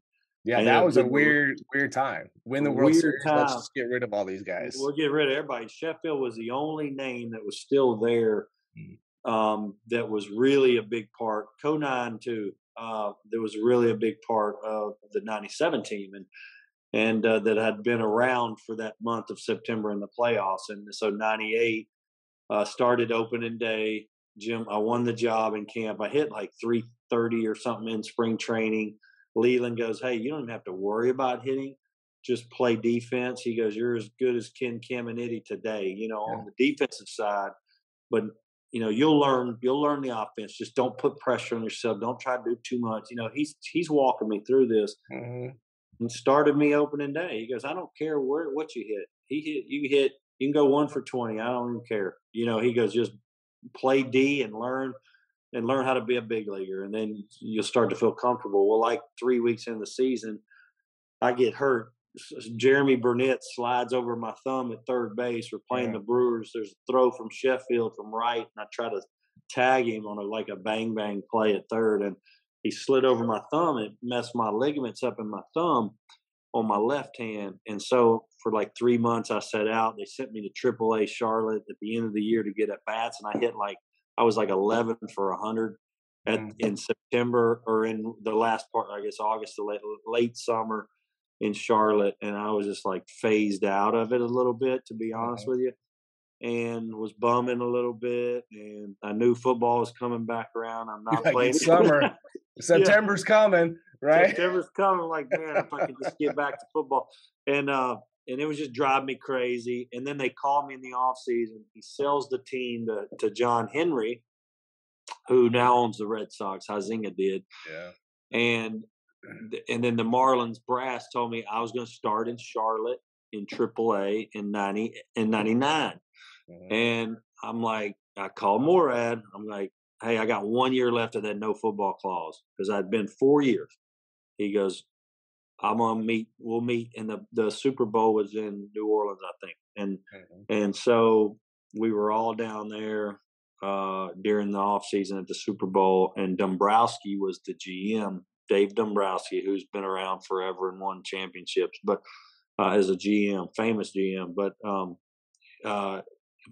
yeah, that was a weird time. Win the World Series, let's just get rid of all these guys. We'll get rid of everybody. Sheffield was the only name that was still there that was really a big part. Konine, too, that was really a big part of the 97 team and that had been around for that month of September in the playoffs. And so 98 started opening day. Jim, I won the job in camp. I hit 330 or something in spring training. Leland goes, hey, you don't even have to worry about hitting. Just play defense. He goes, you're as good as Ken Caminiti today, on the defensive side. But, you know, you'll learn the offense. Just don't put pressure on yourself. Don't try to do too much. You know, he's walking me through this. Mm-hmm. And started me opening day. He goes, I don't care what you hit. You can go 1 for 20. I don't even care. You know, he goes, just play D and learn how to be a big leaguer. And then you'll start to feel comfortable. Well, like 3 weeks into the season, I get hurt. Jeremy Burnett slides over my thumb at third base. We're playing the Brewers. There's a throw from Sheffield from right, and I try to tag him on a bang-bang play at third, and he slid over my thumb. It messed my ligaments up in my thumb on my left hand. And so for like 3 months, I sat out. They sent me to AAA Charlotte at the end of the year to get at bats, and I was 11 for 100 in September, or in the last part, I guess August, late summer in Charlotte, and I was just like phased out of it a little bit, to be honest with you, and was bumming a little bit, and I knew football was coming back around. I'm not playing summer. September's coming, right? September's coming. Like, man, if I could just get back to football. And it was just driving me crazy. And then they called me in the off season. He sells the team to John Henry, who now owns the Red Sox. Huizenga did. Yeah. And then the Marlins brass told me I was going to start in Charlotte in AAA in 99. Mm-hmm. And I'm like, I called Moorad. I'm like, hey, I got 1 year left of that no football clause because I'd been 4 years. He goes, we'll meet. And the Super Bowl was in New Orleans, I think. And and so we were all down there during the off season at the Super Bowl. And Dombrowski was the GM. Dave Dombrowski, who's been around forever and won championships, but as a GM, famous GM. But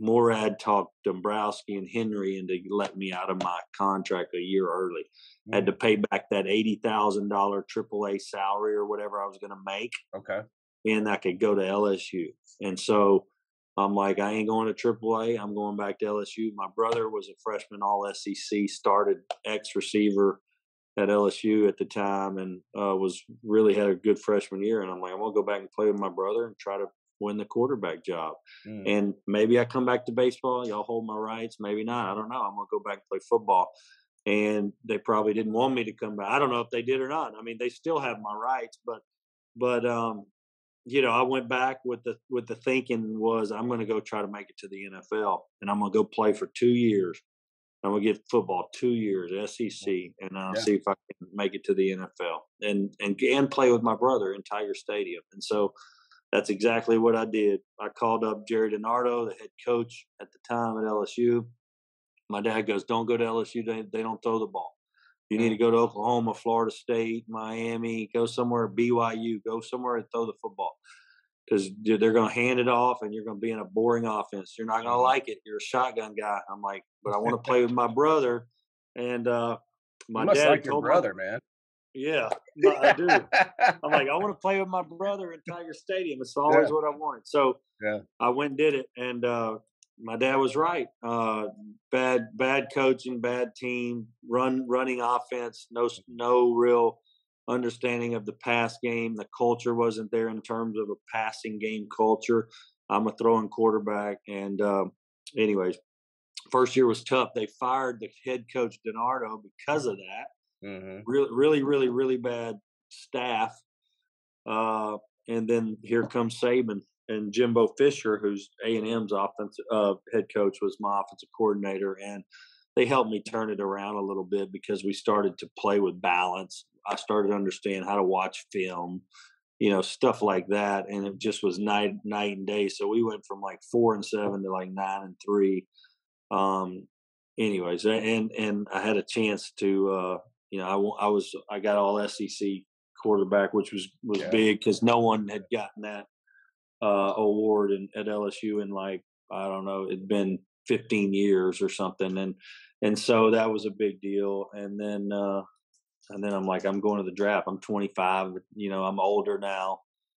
Moorad talked Dombrowski and Henry into letting me out of my contract a year early. I had to pay back that $80,000 AAA salary or whatever I was going to make. Okay. And I could go to LSU. And so I'm like, I ain't going to AAA. I'm going back to LSU. My brother was a freshman All-SEC, started ex-receiver at LSU at the time, and had a good freshman year. And I'm like, I'm going to go back and play with my brother and try to win the quarterback job. And maybe I come back to baseball. Y'all hold my rights. Maybe not. I don't know. I'm going to go back and play football. And they probably didn't want me to come back. I don't know if they did or not. I mean, they still have my rights, but you know, I went back with the thinking was I'm going to go try to make it to the NFL, and I'm going to go play for 2 years. I'm going to give football 2 years, SEC, and I'll see if I can make it to the NFL and play with my brother in Tiger Stadium. And so that's exactly what I did. I called up Jerry DiNardo, the head coach at the time at LSU. My dad goes, don't go to LSU. They don't throw the ball. You need to go to Oklahoma, Florida State, Miami, go somewhere, BYU, go somewhere and throw the football. Because they're going to hand it off, and you're going to be in a boring offense. You're not going to like it. You're a shotgun guy. I'm like, but I want to play with my brother. And my you must dad like your brother, man. Yeah, I do. I'm like, I want to play with my brother in Tiger Stadium. It's always what I wanted. So I went and did it. And my dad was right. Bad coaching, bad team, running offense, no real understanding of the pass game. The culture wasn't there in terms of a passing game culture. I'm a throwing quarterback. And anyways, first year was tough. They fired the head coach DiNardo because of that. Mm-hmm. Really bad staff. And then here comes Saban and Jimbo Fisher, who's A&M's offensive head coach, was my offensive coordinator, and they helped me turn it around a little bit because we started to play with balance. I started to understand how to watch film, you know, stuff like that. And it just was night and day. So we went from like 4-7 to like 9-3. Anyways, and I had a chance to, you know, I got all SEC quarterback, which was big because no one had gotten that award at LSU in like, I don't know, it'd been 15 years or something. And so that was a big deal. And then I'm like, I'm going to the draft. I'm 25. You know, I'm older now.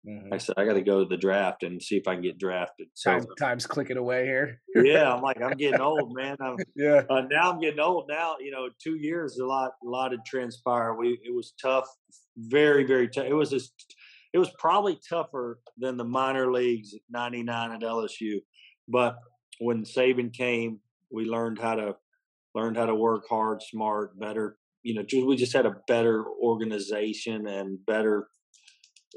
Mm-hmm. I said, I got to go to the draft and see if I can get drafted. So time's clicking away here. Yeah, I'm like, I'm getting old, man. Now I'm getting old. Now, you know, 2 years, a lot had transpired. It was tough, very, very tough. It was probably tougher than the minor leagues at 99 at LSU. But when Saban came, we learned how to work hard, smart, better. You know, we just had a better organization and better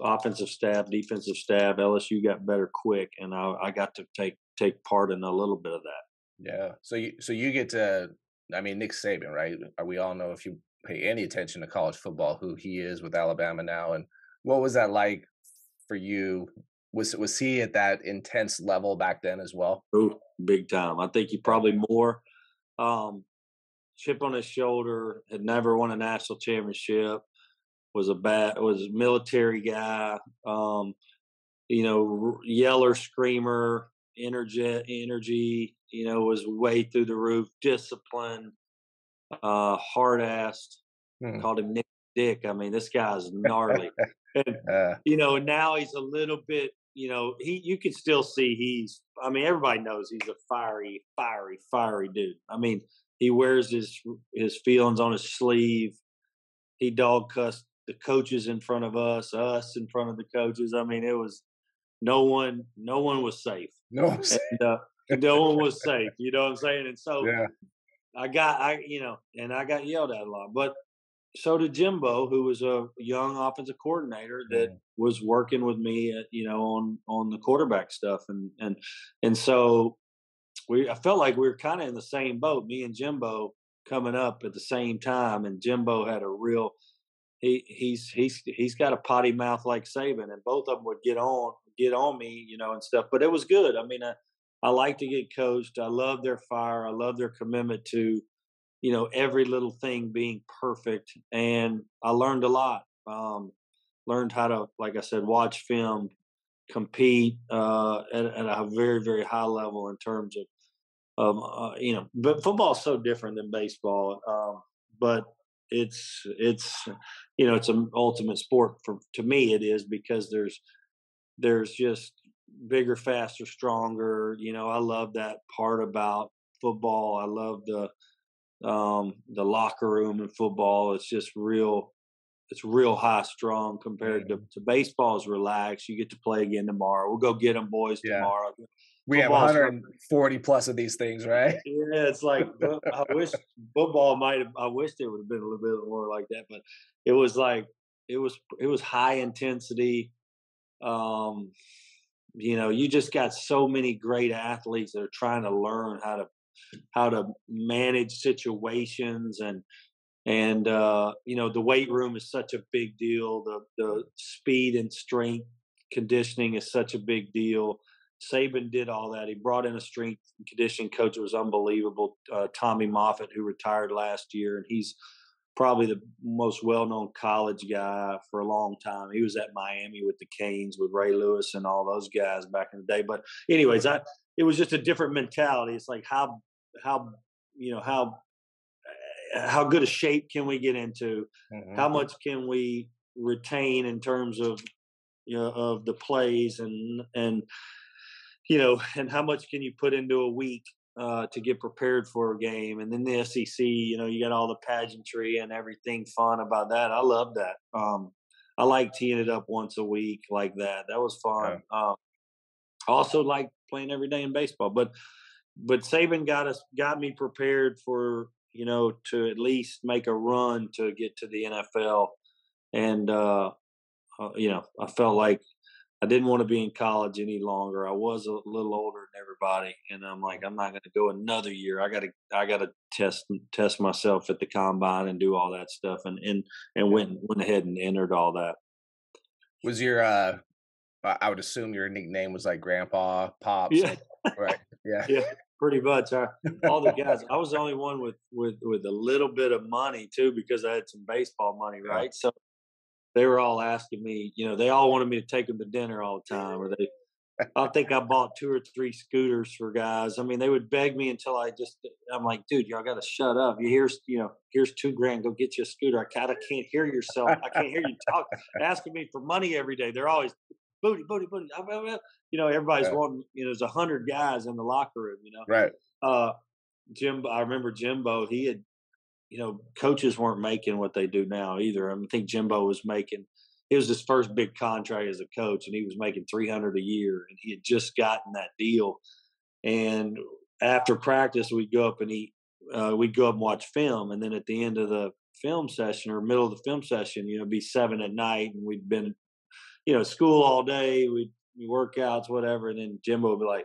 offensive staff, defensive staff. LSU got better quick, and I got to take part in a little bit of that. Yeah. So you get to, I mean, Nick Saban, right? We all know, if you pay any attention to college football, who he is with Alabama now. And what was that like for you? Was he at that intense level back then as well? Ooh, big time. I think he probably more. Chip on his shoulder, had never won a national championship, was a military guy, you know, yeller, screamer, energy, you know, was way through the roof, disciplined, hard-assed. Called him Nick Dick. I mean, this guy's gnarly. And, you know, now he's a little bit, you know, you can still see he's, I mean, everybody knows he's a fiery, fiery, fiery dude. I mean, he wears his feelings on his sleeve. He dog cussed the coaches in front of us in front of the coaches. I mean, it was no one was safe. No one was safe. You know what I'm saying? And so yeah. I got yelled at a lot. But so did Jimbo, who was a young offensive coordinator that was working with me at, you know, on the quarterback stuff. And so I felt like we were kind of in the same boat, me and Jimbo coming up at the same time. And Jimbo had a real, he's got a potty mouth like Saban, and both of them would get on me, you know, and stuff. But it was good. I mean, I like to get coached. I love their fire. I love their commitment to, you know, every little thing being perfect. And I learned a lot, learned how to, like I said, watch film, compete at a very, very high level in terms of, you know, but football's so different than baseball. But it's you know, it's an ultimate sport to me. It is, because there's just bigger, faster, stronger. You know, I love that part about football. I love the locker room in football. It's just real. It's real high strung compared to baseball's relaxed. You get to play again tomorrow. We'll go get them, boys, tomorrow. We football's have 140 plus of these things, right? Yeah, it's like I wish football might have. I wish it would have been a little bit more like that, but it was like it was high intensity. You know, you just got so many great athletes that are trying to learn how to manage situations and you know, the weight room is such a big deal. The speed and strength conditioning is such a big deal. Saban did all that. He brought in a strength and conditioning coach. It was unbelievable. Tommy Moffitt, who retired last year, and he's probably the most well-known college guy for a long time. He was at Miami with the Canes with Ray Lewis and all those guys back in the day. But anyways, it was just a different mentality. It's like how good a shape can we get into? Mm-hmm. How much can we retain in terms of, you know, of the plays and you know, and how much can you put into a week to get prepared for a game? And then the SEC, you know, you got all the pageantry and everything fun about that. I love that. I like teeing it up once a week like that. That was fun. Yeah. I also like playing every day in baseball, but Saban got me prepared for, you know, to at least make a run to get to the NFL. And, you know, I felt like I didn't want to be in college any longer. I was a little older than everybody, and I'm like, I'm not going to go another year. I got to test myself at the combine and do all that stuff, and went ahead and entered all that. Was your I would assume your nickname was like Grandpa, Pops, yeah. Right? Yeah, yeah, pretty much. All the guys. I was the only one with a little bit of money too, because I had some baseball money, right? Yeah. So they were all asking me, you know, they all wanted me to take them to dinner all the time. Or I think I bought 2 or 3 scooters for guys. I mean, they would beg me until I'm like, dude, y'all got to shut up. Here's $2,000. Go get you a scooter. I can't hear yourself. I can't hear you talk. Asking me for money every day. They're always booty. You know, everybody's wanting, you know, there's 100 guys in the locker room, you know? Right. Jimbo, I remember Jimbo, he had, you know, coaches weren't making what they do now either. I think Jimbo was making, it was his first big contract as a coach, and he was making $300 a year, and he had just gotten that deal. And after practice, we'd go up and eat. We'd go up and watch film, and then at the end of the film session or middle of the film session, it'd be 7 at night, and we'd been, school all day. We'd workouts, whatever, and then Jimbo would be like,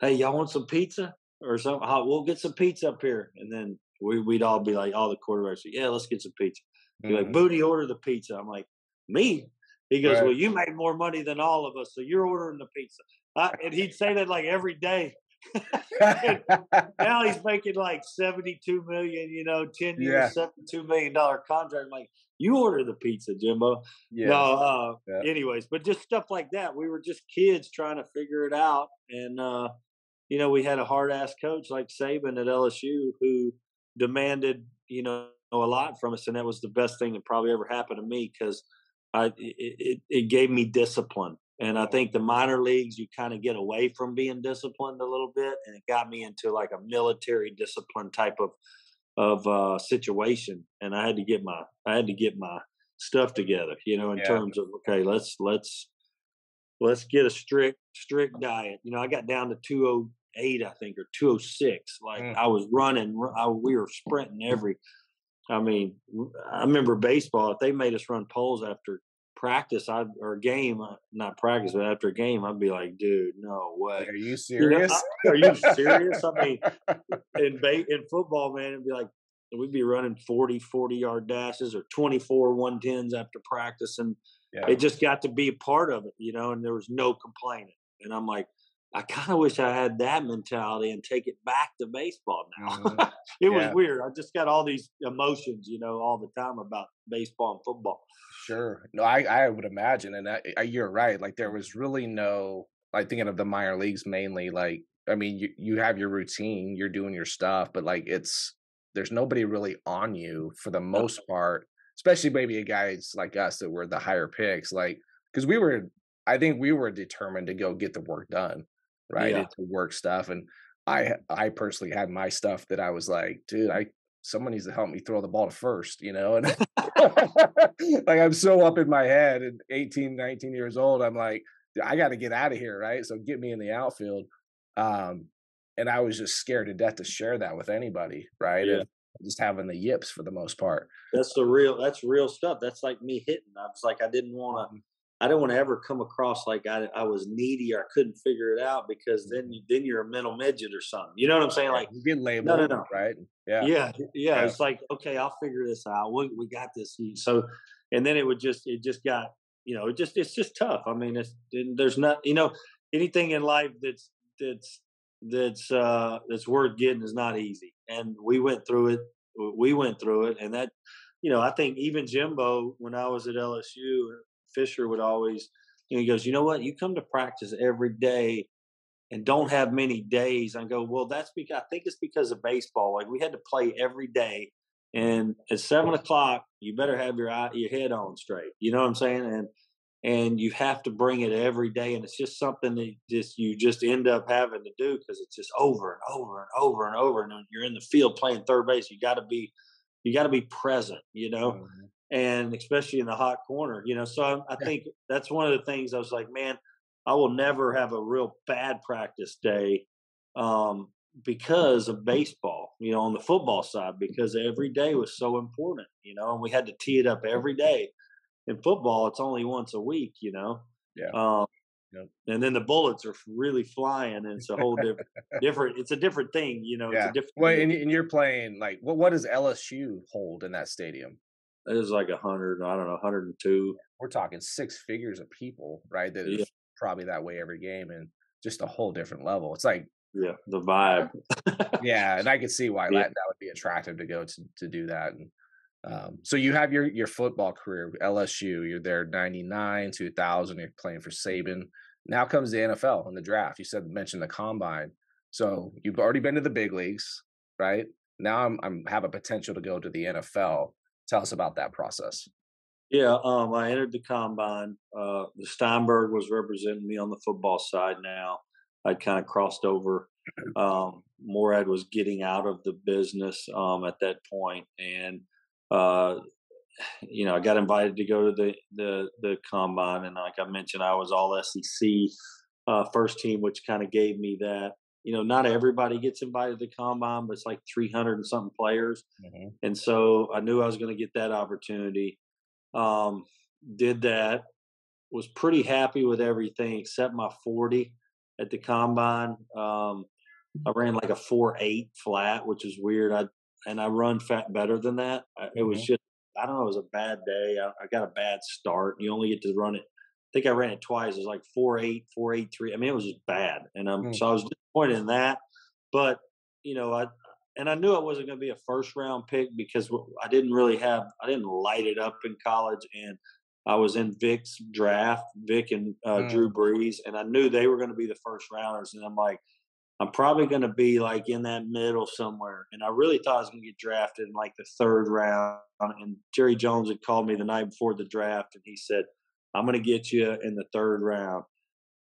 "Hey, y'all want some pizza or something? We'll get some pizza up here." And then we'd all be like, all the quarterbacks, "Yeah, let's get some pizza." He'd be like, "Booty, order the pizza." I'm like, "Me?" He goes, "Well, you make more money than all of us, so you're ordering the pizza." And he'd say that like every day. Now he's making like $72 million, 10 years, $72 million contract. I'm like, "You order the pizza, Jimbo." Anyways, but just stuff like that. We were just kids trying to figure it out, and we had a hard ass coach like Saban at LSU who demanded a lot from us, and that was the best thing that probably ever happened to me because it gave me discipline. And I think the minor leagues, you kind of get away from being disciplined a little bit, and it got me into like a military discipline type of situation. And I had to get my stuff together, terms of, okay, let's get a strict diet. I got down to 208, I think, or 206. Like I was running, we were sprinting I remember baseball, if they made us run poles after practice after a game, I'd be like, "Dude, no way. Are you serious?" In football, man, it'd be like, we'd be running 40 yard dashes or 24 110s after practice. And it just got to be a part of it, and there was no complaining. And I'm like, I kind of wish I had that mentality and take it back to baseball now. It was weird. I just got all these emotions, all the time about baseball and football. Sure. No, I would imagine. And you're right. Like there was really no, like thinking of the minor leagues mainly, like, you have your routine, you're doing your stuff, but like there's nobody really on you for the most part, especially maybe guys like us that were the higher picks. Like, cause I think we were determined to go get the work done. Right. Yeah. To work stuff. And I personally had my stuff that I was like, "Dude, someone needs to help me throw the ball to first, and like, I'm so up in my head at 18, 19 years old. I'm like, I got to get out of here. Right. So get me in the outfield. And I was just scared to death to share that with anybody. Right. Yeah. And just having the yips for the most part. That's real stuff. That's like me hitting. I was like, I don't want to ever come across like I was needy or I couldn't figure it out, because then you're a mental midget or something. You know what I'm saying? Like, you get labeled, no. Right? Yeah. It's like, okay, I'll figure this out. We got this. So, and then it just got, it's just tough. There's not, anything in life that's worth getting is not easy. And we went through it. And that, I think even Jimbo, when I was at LSU, Fisher would always, he goes, "You know what? You come to practice every day and don't have many days." I go, "Well, that's because I think it's because of baseball. Like we had to play every day, and at 7:00, you better have your head on straight. You know what I'm saying? And you have to bring it every day, and it's just something that you just end up having to do because it's just over and over and over and over. And when you're in the field playing third base, you got to be present, Mm-hmm. And especially in the hot corner, So I think that's one of the things I was like, man, I will never have a real bad practice day because of baseball, on the football side, because every day was so important, and we had to tee it up every day. In football, it's only once a week, And then the bullets are really flying, and it's a whole different. It's a different thing, It's a different. Well, and you're playing like what does LSU hold in that stadium? It was like 100, I don't know, 102. We're talking 6 figures of people, right? That is probably that way every game, and just a whole different level. It's like, the vibe. And I could see why that would be attractive to go to do that. And so you have your football career, LSU. You're there 99, 2000. You're playing for Saban. Now comes the NFL and the draft. You mentioned the combine. So you've already been to the big leagues, right? Now I'm have a potential to go to the NFL. Tell us about that process. Yeah, I entered the combine. The Steinberg was representing me on the football side now. I'd kind of crossed over. Moorad was getting out of the business at that point. And, I got invited to go to the combine. And like I mentioned, I was all SEC first team, which kind of gave me that you know, not everybody gets invited to combine, but it's like 300 and something players. Mm-hmm. And so I knew I was going to get that opportunity. Did that, was pretty happy with everything except my 40 at the combine. I ran like a 4.8 flat, which is weird. I run fat better than that. It was just, I don't know, it was a bad day. I got a bad start. You only get to run it. I think I ran it twice. It was like 4.8, 4.83. I mean, it was just bad. And so I was disappointed in that. But, you know, I knew I wasn't going to be a first round pick because I didn't light it up in college. And I was in Vic's draft, Vic and Drew Brees. And I knew they were going to be the first rounders. And I'm like, I'm probably going to be like in that middle somewhere. And I really thought I was going to get drafted in like the third round. And Jerry Jones had called me the night before the draft. And he said, I'm going to get you in the third round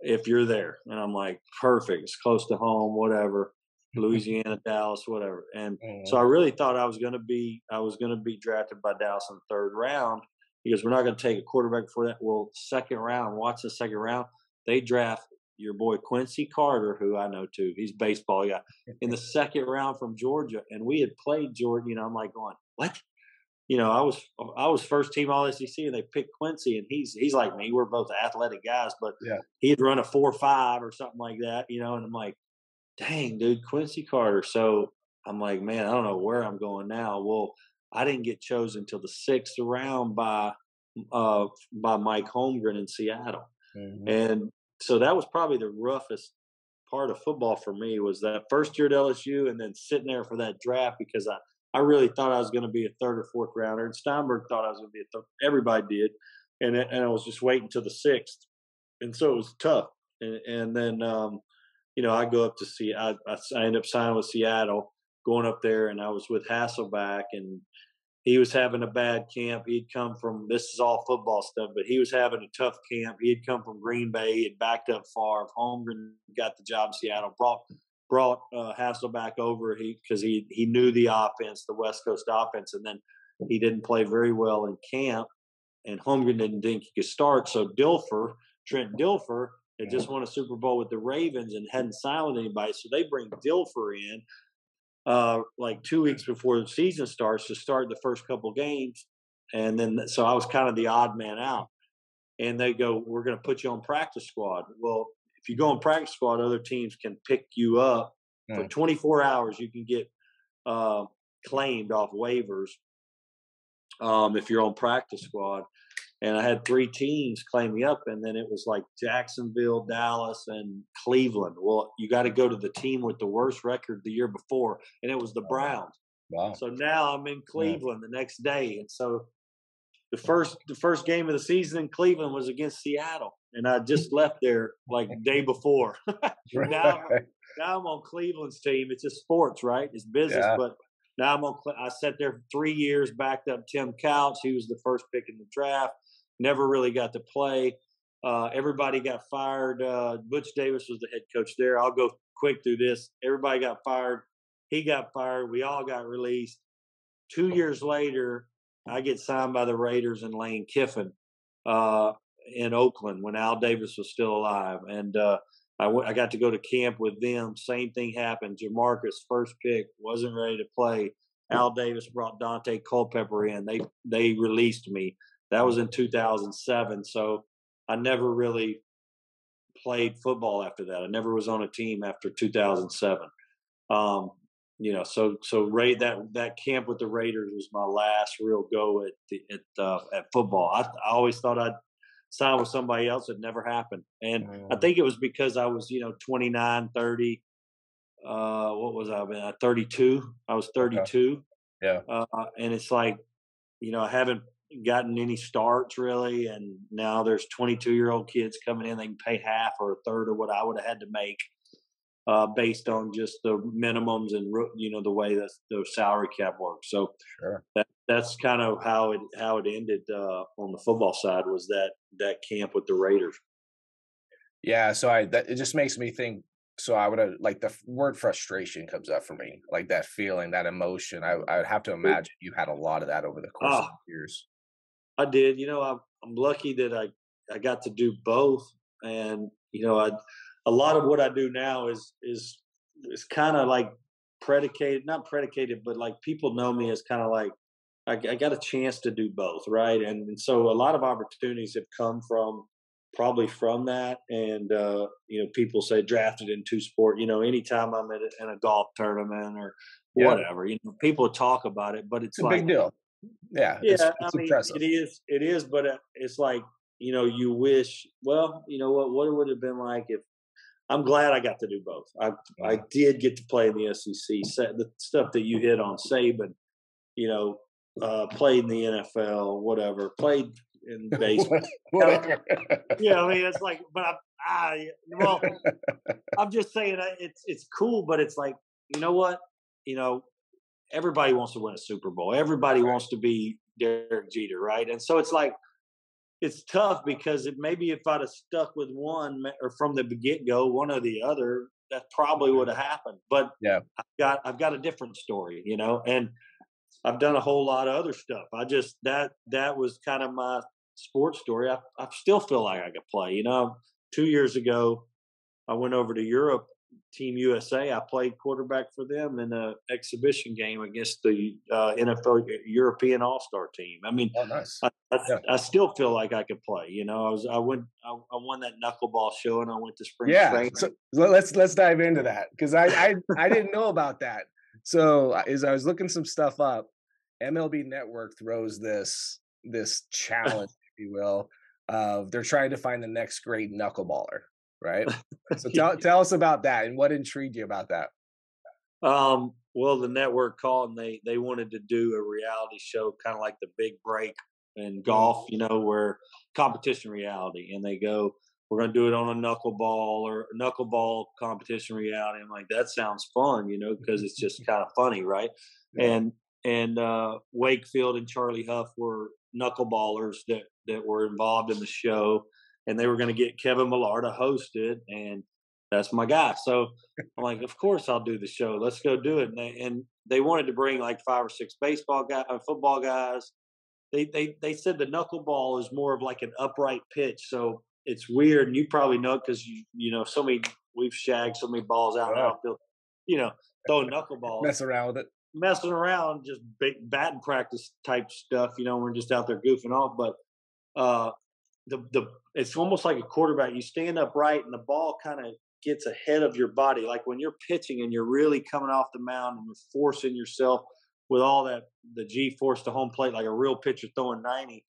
if you're there. And I'm like, perfect. It's close to home, whatever, Louisiana, Dallas, whatever. And so I really thought I was going to be drafted by Dallas in the third round because we're not going to take a quarterback for that. Well, second round, watch the second round. They draft your boy Quincy Carter, who I know too. He's baseball guy in the second round from Georgia. And we had played Georgia. You know, I'm like going, what? You know, I was first team All SEC, and they picked Quincy, and he's like me. We're both athletic guys, but he'd run a 4.5 or something like that, you know. And I'm like, dang, dude, Quincy Carter. So I'm like, man, I don't know where I'm going now. Well, I didn't get chosen until the sixth round by Mike Holmgren in Seattle, and so that was probably the roughest part of football for me was that first year at LSU, and then sitting there for that draft because I really thought I was going to be a third or fourth rounder, and Steinberg thought I was going to be a third. Everybody did, and I was just waiting till the sixth, and so it was tough. And then, you know, I go up to Seattle. I end up signing with Seattle, going up there, and I was with Hasselback, and he was having a bad camp. He'd come from – this is all football stuff, but he was having a tough camp. He had come from Green Bay. He had backed up Favre. Holmgren got the job in Seattle, brought Hasselback over because he knew the offense, the West Coast offense, and then he didn't play very well in camp, and Holmgren didn't think he could start. So Trent Dilfer, had just won a Super Bowl with the Ravens and hadn't signed with anybody. So they bring Dilfer in like 2 weeks before the season starts to start the first couple games. And then so I was kind of the odd man out. And they go, we're going to put you on practice squad. Well, if you go on practice squad, other teams can pick you up for 24 hours. You can get claimed off waivers if you're on practice squad. And I had three teams claim me up, and then it was like Jacksonville, Dallas, and Cleveland. Well, you got to go to the team with the worst record the year before, and it was the Browns. Wow. So now I'm in Cleveland the next day, and so the first game of the season in Cleveland was against Seattle. And I just left there like the day before. Now I'm on Cleveland's team. It's just sports, right? It's business. Yeah. But now I'm on. I sat there for 3 years, backed up Tim Couch. He was the first pick in the draft. Never really got to play. Everybody got fired. Butch Davis was the head coach there. I'll go quick through this. Everybody got fired. He got fired. We all got released. 2 years later, I get signed by the Raiders and Lane Kiffin. In Oakland when Al Davis was still alive. And I got to go to camp with them. Same thing happened. Jamarcus, first pick, wasn't ready to play. Al Davis brought Dante Culpepper in. They released me. That was in 2007. So I never really played football after that. I never was on a team after 2007. You know, so Ray, that camp with the Raiders was my last real go at football. I always thought I'd sign with somebody else. It never happened. And I think it was because I was, you know, 29, 30. What was I? 32. I was 32. Yeah. And it's like, you know, I haven't gotten any starts really. And now there's 22-year-old kids coming in. They can pay half or a third of what I would have had to make based on just the minimums and, you know, the way that the salary cap works. So that's kind of how it ended on the football side was that camp with the Raiders. Yeah, so it just makes me think. So I would have like the word frustration comes up for me, like that feeling, that emotion. I would have to imagine you had a lot of that over the course of years. I did. You know, I'm lucky that I got to do both, and you know, a lot of what I do now is it's kind of like predicated, not predicated, but like people know me as kind of like, I got a chance to do both. Right. And so a lot of opportunities have come from probably from that. And, you know, people say drafted in two sport, you know, anytime I'm at in a golf tournament or whatever, you know, people talk about it, but it's like a big deal. Yeah. It's I mean, impressive. It is, but it's like, you know, you wish, well, you know what it would have been like if I'm glad I got to do both. I did get to play in the SEC, the stuff that you hit on, Saban, you know, played in the NFL, whatever, played in baseball. Yeah, I mean, it's like, but I'm just saying it's cool, but it's like, you know what? You know, everybody wants to win a Super Bowl. Everybody wants to be Derek Jeter, right? And so it's like, it's tough because it, maybe if I'd have stuck with one or from the get-go, one or the other, that probably would have happened. But I've got a different story, you know, and I've done a whole lot of other stuff. I just that was kind of my sports story. I still feel like I could play. You know, 2 years ago, I went over to Europe, Team USA. I played quarterback for them in an exhibition game against the NFL European All-Star team. I mean, I still feel like I could play. You know, I won that knuckleball show, and I went to spring training. So let's dive into that because I didn't know about that. So as I was looking some stuff up, MLB Network throws this challenge, if you will, of they're trying to find the next great knuckleballer, right? So tell us about that and what intrigued you about that. Well, the network called and they wanted to do a reality show, kind of like The Big Break in golf, you know, where competition reality, and they go, we're going to do it on a knuckleball or knuckleball competition reality. I'm like, that sounds fun, you know, because it's just kind of funny. Right. Yeah. And Wakefield and Charlie Huff were knuckleballers that were involved in the show, and they were going to get Kevin Millar to host it. And that's my guy. So I'm like, of course I'll do the show. Let's go do it. And they wanted to bring like 5 or 6 baseball guys, football guys. They said the knuckleball is more of like an upright pitch. So it's weird, and you probably know because you know so many. We've shagged so many balls out in the outfield, you know, throwing knuckleballs, messing around, just big batting practice type stuff. You know, we're just out there goofing off. But it's almost like a quarterback. You stand upright, and the ball kind of gets ahead of your body, like when you're pitching and you're really coming off the mound and you're forcing yourself with all that the G force to home plate, like a real pitcher throwing 90.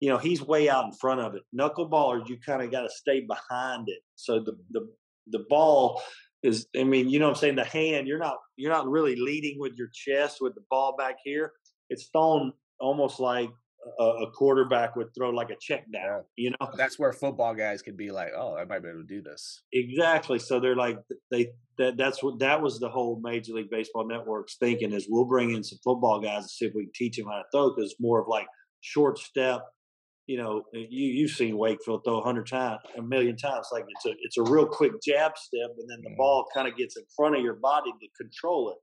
You know, he's way out in front of it. Knuckleballers, you kind of got to stay behind it. So the ball is, I mean, you know what I'm saying? The hand, you're not really leading with your chest with the ball back here. It's thrown almost like a quarterback would throw like a check down, you know? That's where football guys could be like, oh, I might be able to do this. Exactly. So they're like, that was the whole Major League Baseball Network's thinking is we'll bring in some football guys and see if we can teach them how to throw because it's more of like short step. You know, you've seen Wakefield throw 100 times, 1,000,000 times. Like it's a real quick jab step, and then the ball kind of gets in front of your body to control it.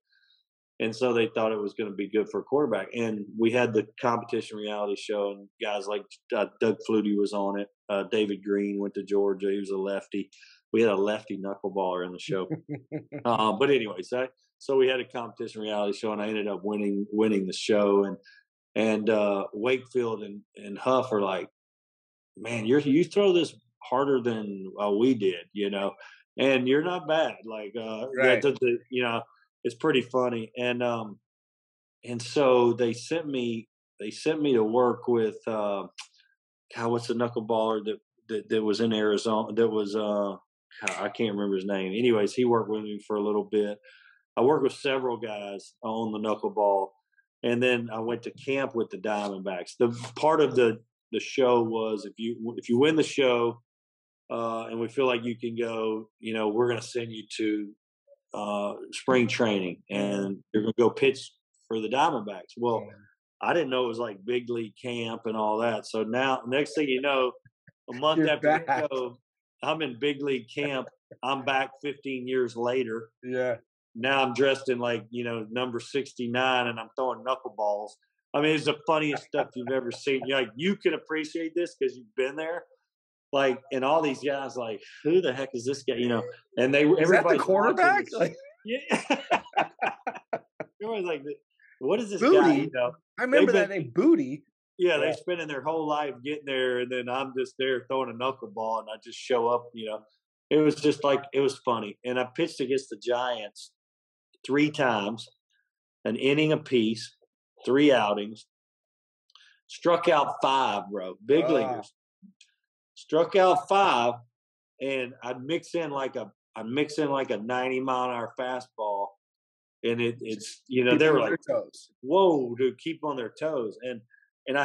And so they thought it was going to be good for a quarterback. And we had the competition reality show, and guys like Doug Flutie was on it. David Green went to Georgia; he was a lefty. We had a lefty knuckleballer in the show. But anyways, so we had a competition reality show, and I ended up winning the show. And Wakefield and Huff are like, man, you throw this harder than we did, you know, and you're not bad. Like, you know, it's pretty funny. And so they sent me to work with, what's the knuckleballer that was in Arizona? That was, I can't remember his name. Anyways, he worked with me for a little bit. I worked with several guys on the knuckleball. And then I went to camp with the Diamondbacks. The part of the show was if you win the show, and we feel like you can go, you know, we're going to send you to spring training, and you're going to go pitch for the Diamondbacks. Well, I didn't know it was like big league camp and all that. So now, next thing you know, a month after the show, I'm in big league camp. I'm back 15 years later. Yeah. Now I'm dressed in like, you know, number 69 and I'm throwing knuckleballs. I mean, it's the funniest stuff you've ever seen. You're like, you can appreciate this because you've been there. Like, and all these guys like, who the heck is this guy? You know, and everybody's that the quarterback? Watching, like, Yeah. Everyone's like, what is this Booty guy? You know? I remember that name, Booty. Yeah, they're spending their whole life getting there, and then I'm just there throwing a knuckleball, and I just show up, you know. It was just like, it was funny. And I pitched against the Giants 3 times, an inning apiece, 3 outings. Struck out 5, bro. Big leaguers. Struck out 5, and I mix in like a 90-mile-an-hour fastball, and it's you know, they were like, whoa, dude, keep on their toes. And I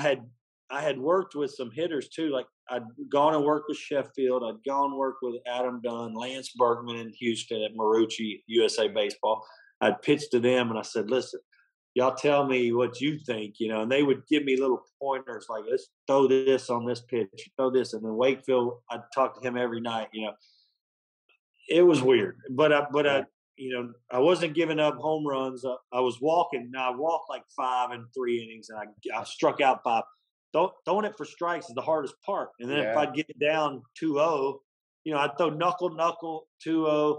had worked with some hitters too. Like I'd gone and worked with Sheffield. I'd gone and worked with Adam Dunn, Lance Bergman in Houston at Marucci, USA Baseball. I'd pitched to them and I said, listen, y'all tell me what you think, you know, and they would give me little pointers like, let's throw this on this pitch, throw this. And then Wakefield, I'd talk to him every night, you know. It was weird, but I, you know, I wasn't giving up home runs. I was walking. Now I walked like 5 in 3 innings, and I struck out 5. Throwing it for strikes is the hardest part. And then if I'd get down 2-0, you know, I'd throw knuckle 2-0.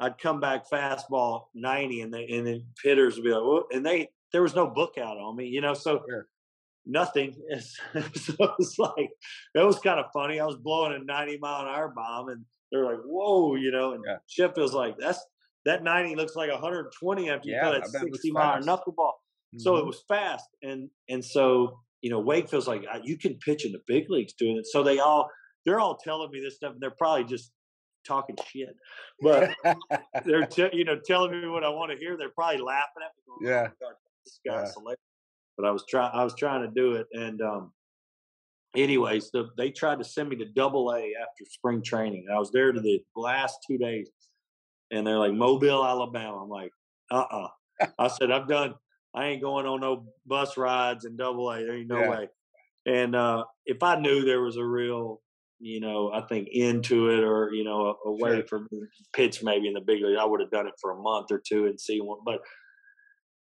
I'd come back fastball 90, and then hitters would be like, whoa. And there was no book out on me, you know, so nothing. So it's like, that was kind of funny. I was blowing a 90-mile-an-hour bomb, and they're like, whoa, you know, and Sheffield's like, that 90 looks like 120 after you throw that 60-mile knuckleball. Mm-hmm. So it was fast. And so, you know, Wakefield's like, you can pitch in the big leagues doing it. So they're all telling me this stuff, and they're probably just talking shit. But they're, telling me what I want to hear. They're probably laughing at me. Going, oh, God, this guy's hilarious. But I was trying to do it. And anyways, they tried to send me to AA after spring training. I was there to the last 2 days. And they're like, Mobile, Alabama. I'm like, I said, I'm done. I ain't going on no bus rides in AA. There ain't no way. And if I knew there was a real, you know, I think into it, or, you know, a way for me to pitch maybe in the big league, I would have done it for a month or two and see one. But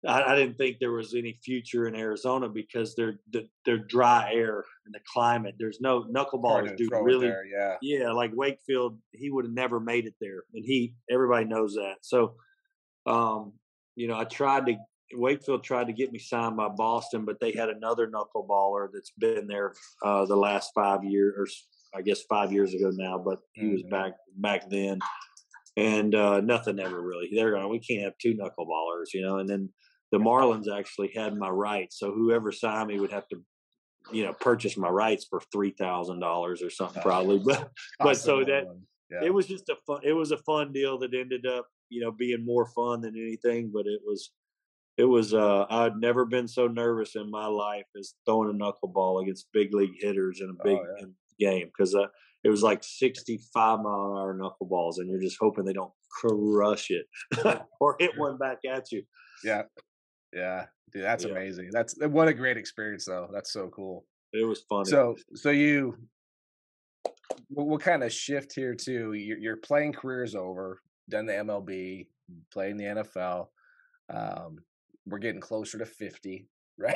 I didn't think there was any future in Arizona because they're dry air and the climate. There's no knuckleballers do really. There, like Wakefield, he would have never made it there, and everybody knows that. So, you know, Wakefield tried to get me signed by Boston, but they had another knuckleballer that's been there the last 5 years, or I guess 5 years ago now, but he was back then, and nothing ever really. They're going, we can't have 2 knuckleballers, you know, and then. The Marlins actually had my rights, so whoever signed me would have to, you know, purchase my rights for $3,000 or something probably. But so that it was just a fun deal that ended up, you know, being more fun than anything. But it was I'd never been so nervous in my life as throwing a knuckleball against big league hitters in a big game, because it was like 65-mile-an-hour knuckleballs, and you're just hoping they don't crush it or hit one back at you. Yeah. Yeah, dude, that's amazing. That's what a great experience, though. That's so cool. It was funny. So you, we'll kind of shift here too. Your playing career is over. Done the MLB, played in the NFL. We're getting closer to 50, right?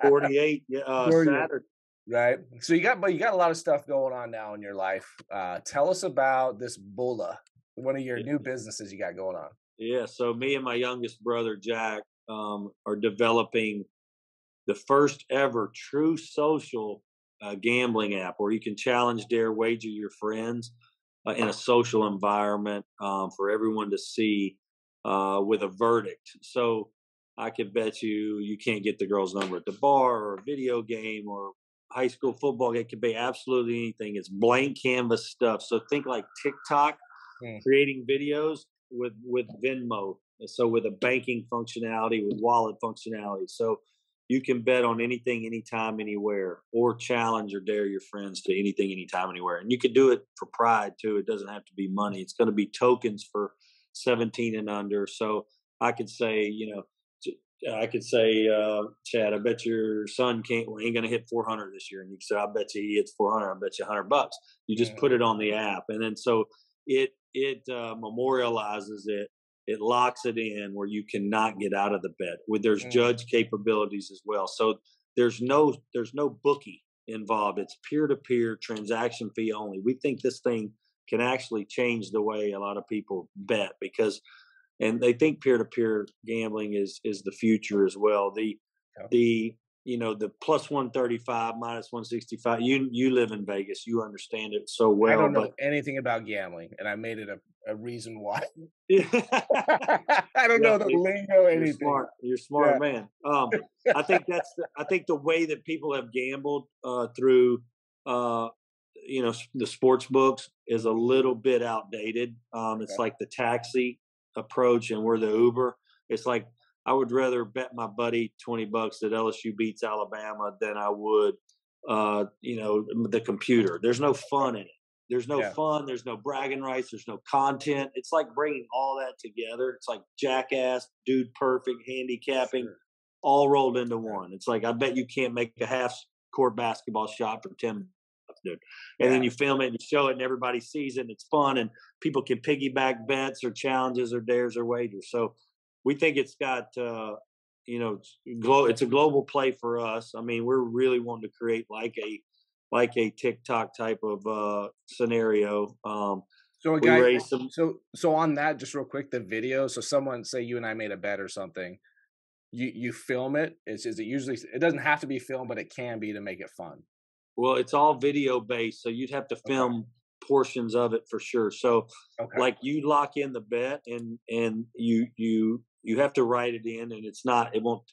48. Yeah, 48. Saturday. Right. So you got a lot of stuff going on now in your life. Tell us about this Bula, one of your new businesses you got going on. Yeah, so me and my youngest brother, Jack, are developing the first ever true social gambling app where you can challenge, dare, wager your friends in a social environment for everyone to see with a verdict. So I could bet you can't get the girl's number at the bar, or a video game, or high school football. It could be absolutely anything. It's blank canvas stuff. So think like TikTok, creating videos. With Venmo, so with a banking functionality, with wallet functionality, so you can bet on anything, anytime, anywhere, or challenge or dare your friends to anything, anytime, anywhere. And you could do it for pride too. It doesn't have to be money. It's going to be tokens for 17 and under. So I could say, Chad, I bet your son ain't going to hit 400 this year, and you can say, I bet you he hits 400. I bet you $100. You just put it on the app, and then so it memorializes it. It locks it in where you cannot get out of the bet. There's judge capabilities as well. So there's no bookie involved. It's peer-to-peer, transaction fee only. We think this thing can actually change the way a lot of people bet, because, and they think peer-to-peer gambling is the future as well. The +135, -165. You live in Vegas, you understand it so well. I don't know anything about gambling, and I made it a reason why. I don't know the lingo. You're smart, man. I think that's. I think the way that people have gambled through, the sports books is a little bit outdated. It's like the taxi approach, and we're the Uber. It's like, I would rather bet my buddy $20 that LSU beats Alabama than I would, the computer. There's no fun in it. There's no fun. There's no bragging rights. There's no content. It's like bringing all that together. It's like Jackass, Dude Perfect, handicapping, all rolled into one. It's like, I bet you can't make a half-court basketball shot for $10, dude. And then you film it and you show it, and everybody sees it, and it's fun, and people can piggyback bets or challenges or dares or wagers. So we think it's got, it's a global play for us. I mean, we're really wanting to create like a TikTok type of scenario. So on that, just real quick, the video. So someone, say you and I made a bet or something. You film it. It doesn't have to be filmed, but it can be to make it fun. Well, it's all video based, so you'd have to film portions of it for sure. So, like, you lock in the bet, and you have to write it in, and it won't.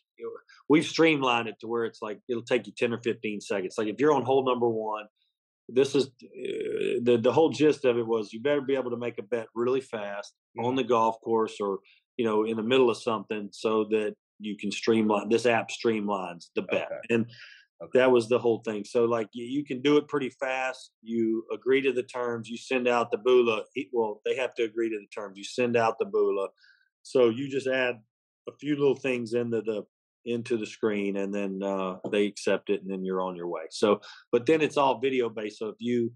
We've streamlined it to where it's like it'll take you 10 or 15 seconds. Like, if you're on hole number 1, this is the whole gist of it was, you better be able to make a bet really fast on the golf course or in the middle of something, so that you can streamline. This app streamlines the bet and. Okay. That was the whole thing. So, like, you can do it pretty fast. You agree to the terms. You send out the bula. Well, they have to agree to the terms. You send out the bula. So you just add a few little things into the screen, and then they accept it, and then you're on your way. So, but then it's all video based. So if you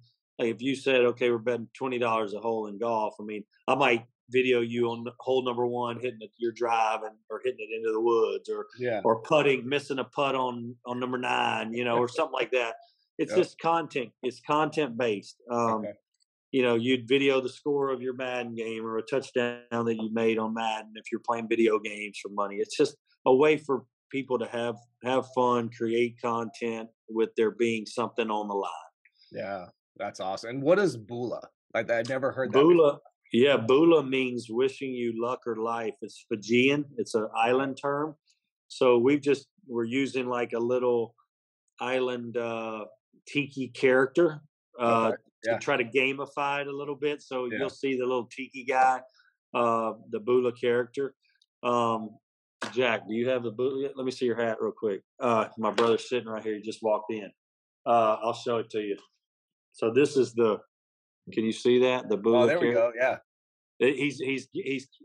said, okay, we're betting $20 a hole in golf. I mean, I might video you on hole number 1 hitting your drive or hitting it into the woods or putting, missing a putt on number 9, or something like that. It's just content. It's content based. You'd video the score of your Madden game or a touchdown that you made on Madden if you're playing video games for money. It's just a way for people to have fun, create content with there being something on the line. Yeah, that's awesome. And what is Bula? Like, I never heard that before. Yeah, Bula means wishing you luck or life. It's Fijian. It's an island term. So we're using like a little island tiki character to try to gamify it a little bit. So you'll see the little tiki guy, the Bula character. Jack, do you have the Bula yet? Let me see your hat real quick. My brother's sitting right here. He just walked in. I'll show it to you. So this is the... Can you see that? The Bula. Oh, there we go. Yeah, he's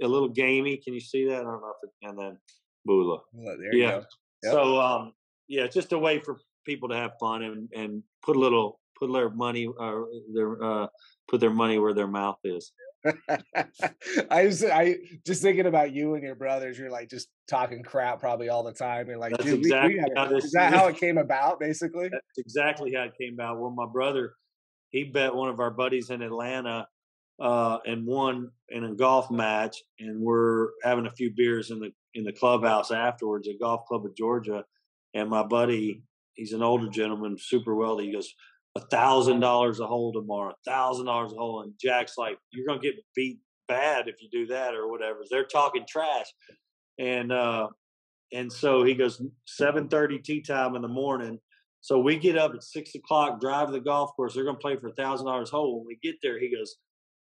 a little gamey. Can you see that? I don't know if it, and then Bula. Oh, there you go. Yep. So it's just a way for people to have fun and put their money where their mouth is. I just thinking about you and your brothers. You're like just talking crap probably all the time. You're like, that's dude, exactly is that how it came about? Basically, that's exactly how it came about. Well, my brother. He bet one of our buddies in Atlanta and won in a golf match, and we're having a few beers in the clubhouse afterwards, a golf club of Georgia. And my buddy, he's an older gentleman, super wealthy. He goes, $1,000 a hole tomorrow, $1,000 a hole. And Jack's like, you're going to get beat bad if you do that or whatever. They're talking trash. And so he goes, 7:30 tee time in the morning. So we get up at 6:00, drive to the golf course. They're going to play for $1,000 hole. When we get there, he goes,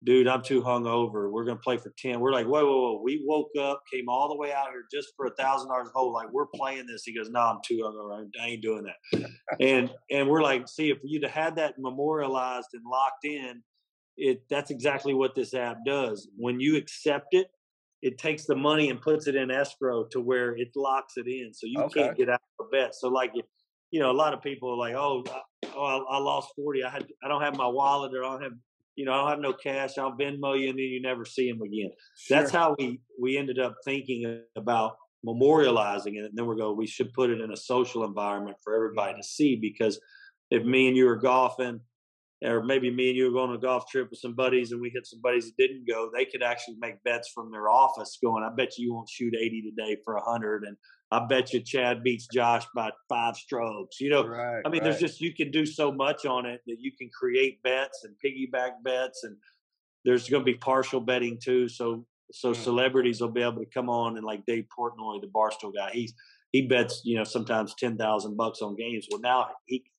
dude, I'm too hungover. We're going to play for 10. We're like, whoa, whoa, whoa. We woke up, came all the way out here just for $1,000 hole. Like, we're playing this. He goes, no, I'm too hungover. I ain't doing that. And we're like, see, if you'd have had that memorialized and locked in, that's exactly what this app does. When you accept it, it takes the money and puts it in escrow to where it locks it in. So you can't get out of the bet. So like, if, a lot of people are like, I lost 40. I don't have my wallet, or I don't have, I don't have no cash. I'll Venmo you, and then you never see them again. Sure. That's how we ended up thinking about memorializing it. And then we should put it in a social environment for everybody to see, because if me and you are golfing or maybe me and you were going on a golf trip with some buddies and we hit some buddies that didn't go, they could actually make bets from their office going, I bet you won't shoot 80 today for 100. And I bet you Chad beats Josh by 5 strokes. You know, right, I mean, right. There's just, you can do so much on it that you can create bets and piggyback bets, and there's going to be partial betting too. So celebrities will be able to come on, and like Dave Portnoy, the Barstool guy, he bets, you know, sometimes $10,000 on games. Well, now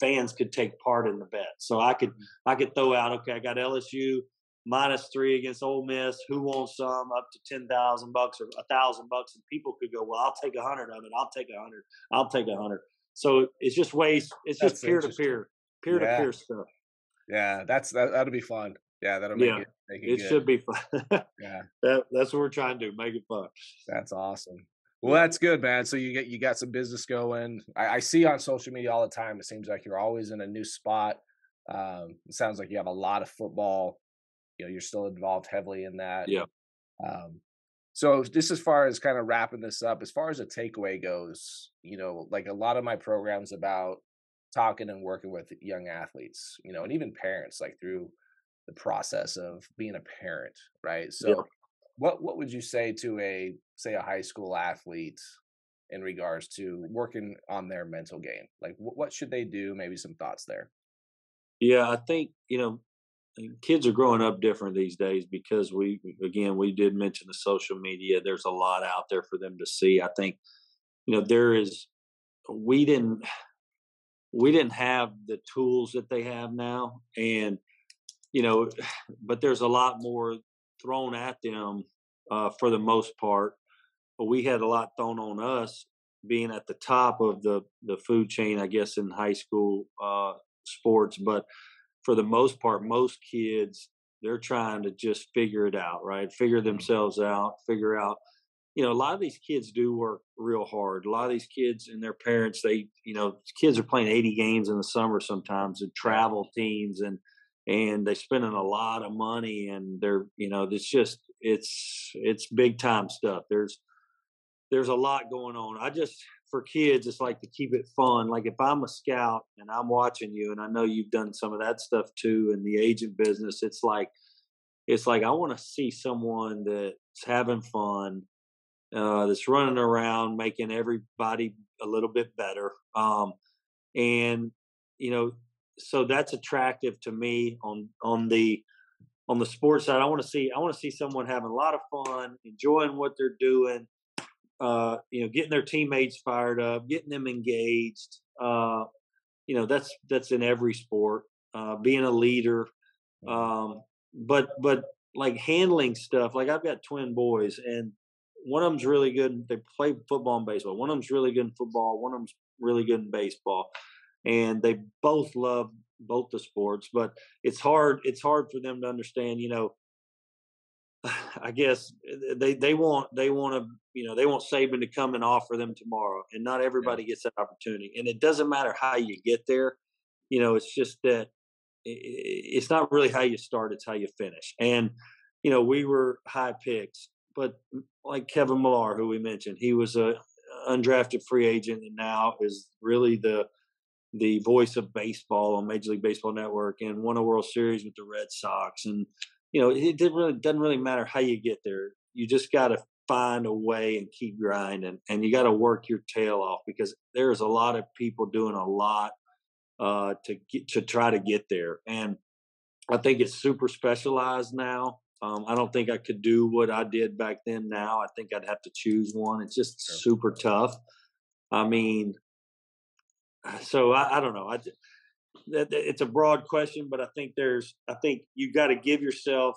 fans could take part in the bet. So I could throw out, okay, I got LSU -3 against Ole Miss. Who wants some? Up to $10,000 or $1,000, and people could go, well, I'll take 100 of it. I'll take 100. I'll take 100. So it's just ways. It's that's just peer to peer stuff. Yeah, that'll be fun. Yeah, that'll make it. It should be fun. Yeah, that's what we're trying to do. Make it fun. That's awesome. Well, that's good, man. So you got some business going. I see on social media all the time, it seems like you're always in a new spot. It sounds like you have a lot of football. You know, you're still involved heavily in that. Yeah. So just as far as kind of wrapping this up, as far as a takeaway goes, you know, like a lot of my programs about talking and working with young athletes, you know, and even parents, like through the process of being a parent, right? So. Yeah. What would you say to a high school athlete in regards to working on their mental game? Like what should they do? Maybe some thoughts there. Yeah, I think, you know, kids are growing up different these days because we did mention the social media. There's a lot out there for them to see. I think, you know, we didn't have the tools that they have now, and, you know, but there's a lot more thrown at them for the most part, but we had a lot thrown on us being at the top of the food chain, I guess, in high school sports. But for the most part, most kids, they're trying to just figure it out, right? Figure themselves out, figure out, you know, a lot of these kids do work real hard. A lot of these kids and their parents, they, you know, kids are playing 80 games in the summer sometimes, and travel teams, and they're spending a lot of money, and they're, you know, it's just, it's big time stuff. There's a lot going on. I just, for kids, it's like to keep it fun. Like if I'm a scout and I'm watching you, and I know you've done some of that stuff too in the agent business, it's like I want to see someone that's having fun, that's running around making everybody a little bit better. And, you know, so that's attractive to me on the sports side. I want to see someone having a lot of fun, enjoying what they're doing, you know, getting their teammates fired up, getting them engaged. You know, that's in every sport, being a leader. But like handling stuff, like I've got twin boys, and one of them's really good. They play football and baseball. One of them's really good in football. One of them's really good in baseball. And they both love both the sports, but it's hard for them to understand, you know, I guess they want to, you know, they want Saban to come and offer them tomorrow, and not everybody gets that opportunity. And it doesn't matter how you get there. You know, it's just that it's not really how you start, it's how you finish. And, you know, we were high picks, but like Kevin Millar, who we mentioned, he was a undrafted free agent and now is really the voice of baseball on Major League Baseball Network, and won a World Series with the Red Sox. And, you know, it doesn't really matter how you get there. You just got to find a way and keep grinding, and you got to work your tail off, because there's a lot of people doing a lot to try to get there. And I think it's super specialized now. I don't think I could do what I did back then now. I think I'd have to choose one. It's just super tough. I mean, so I don't know. It's a broad question, but I think you got to give yourself,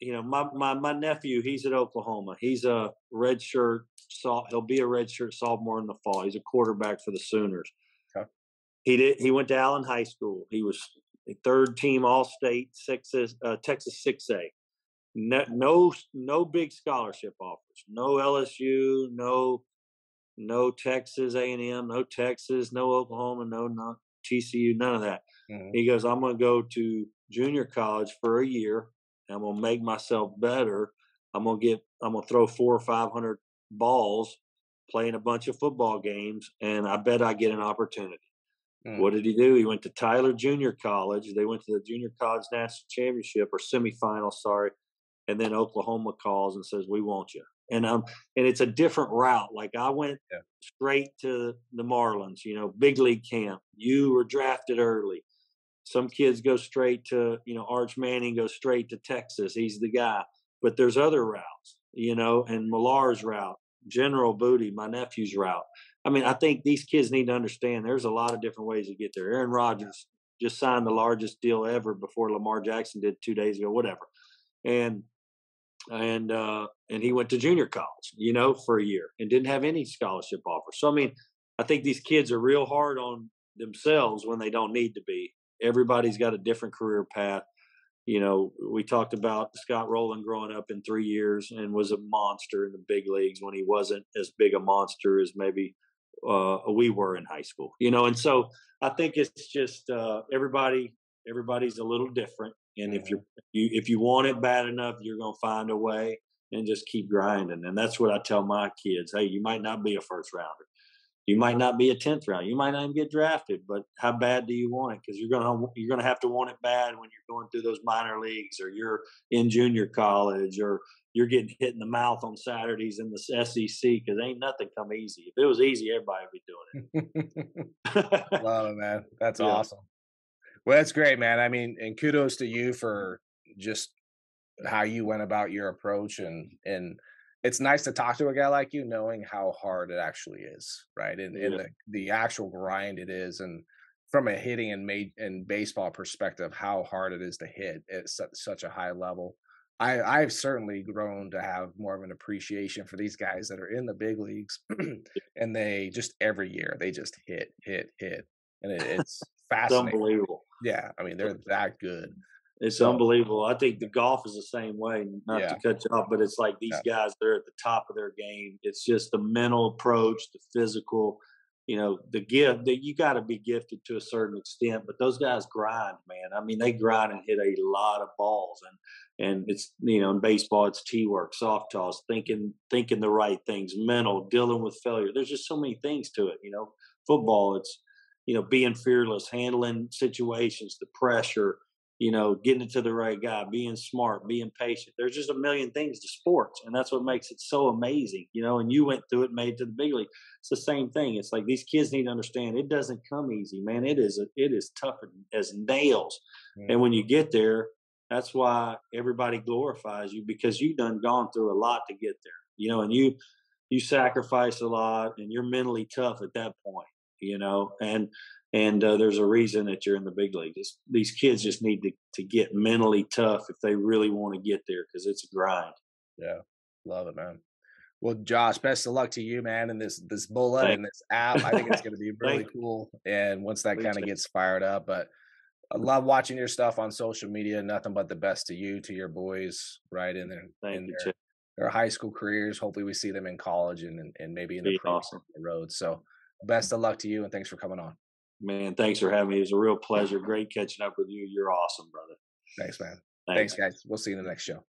you know, my nephew, he's at Oklahoma. He's a redshirt. He'll be a redshirt sophomore in the fall. He's a quarterback for the Sooners. Okay. He went to Allen High School. He was a third team All-State, Texas 6A. No big scholarship offers. No LSU. No Texas A&M, no Texas, no Oklahoma, no TCU, none of that. Mm-hmm. He goes, I'm going to go to junior college for a year, and I'm going to make myself better. I'm going to throw 400 or 500 balls, playing a bunch of football games, and I bet I get an opportunity. What did he do? He went to Tyler Junior College. They went to the Junior College National Championship or semifinal, sorry. And then Oklahoma calls and says, "We want you." And it's a different route. Like I went straight to the Marlins, you know, big league camp. You were drafted early. Some kids go straight to, you know, Arch Manning goes straight to Texas. He's the guy. But there's other routes, you know, and Millar's route, General Booty, my nephew's route. I mean, I think these kids need to understand there's a lot of different ways to get there. Aaron Rodgers just signed the largest deal ever before Lamar Jackson did 2 days ago, whatever. And he went to junior college, you know, for a year and didn't have any scholarship offer. So, I mean, I think these kids are real hard on themselves when they don't need to be. Everybody's got a different career path. You know, we talked about Scott Rowland growing up in 3 years and was a monster in the big leagues when he wasn't as big a monster as maybe we were in high school, you know. And so I think it's just everybody's a little different. And if you want it bad enough, you're going to find a way and just keep grinding. And that's what I tell my kids. Hey, you might not be a first rounder. You might not be a 10th round. You might not even get drafted, but how bad do you want it? Because you're going to have to want it bad when you're going through those minor leagues or you're in junior college or you're getting hit in the mouth on Saturdays in the SEC because ain't nothing come easy. If it was easy, everybody would be doing it. Love it, man. That's awesome. Well, that's great, man. I mean, and kudos to you for just how you went about your approach. And it's nice to talk to a guy like you, knowing how hard it actually is, right? And the actual grind it is. And from a hitting and baseball perspective, how hard it is to hit at such a high level. I've certainly grown to have more of an appreciation for these guys that are in the big leagues. And they just every year, they just hit. And it's fascinating. It's unbelievable. Yeah, I mean, they're that good. It's unbelievable. I think the golf is the same way, not to cut you off, but it's like these guys, they're at the top of their game. It's just the mental approach, the physical, you know, the gift that you got to be gifted to a certain extent, but those guys grind, man. I mean, they grind and hit a lot of balls and it's, you know, in baseball, it's teamwork, soft toss, thinking the right things, mental, dealing with failure. There's just so many things to it, you know. Football, it's, you know, being fearless, handling situations, the pressure, you know, getting it to the right guy, being smart, being patient. There's just a million things to sports, and that's what makes it so amazing, you know, and you went through it, made it to the big league. It's the same thing. It's like these kids need to understand it doesn't come easy, man. It is tough as nails. Mm-hmm. And when you get there, that's why everybody glorifies you because you've done gone through a lot to get there, you know, and you sacrifice a lot and you're mentally tough at that point. You know, and there's a reason that you're in the big league. These kids just need to get mentally tough if they really want to get there because it's a grind. Yeah, love it, man. Well, Josh, best of luck to you, man, and this bullet and this app. I think it's going to be really cool. And once that kind of gets fired up, but I love watching your stuff on social media. Nothing but the best to you, to your boys, right in there. Their high school careers. Hopefully, we see them in college and maybe in the road. So. Best of luck to you, and thanks for coming on. Man, thanks for having me. It was a real pleasure. Great catching up with you. You're awesome, brother. Thanks, man. Thanks guys. We'll see you in the next show.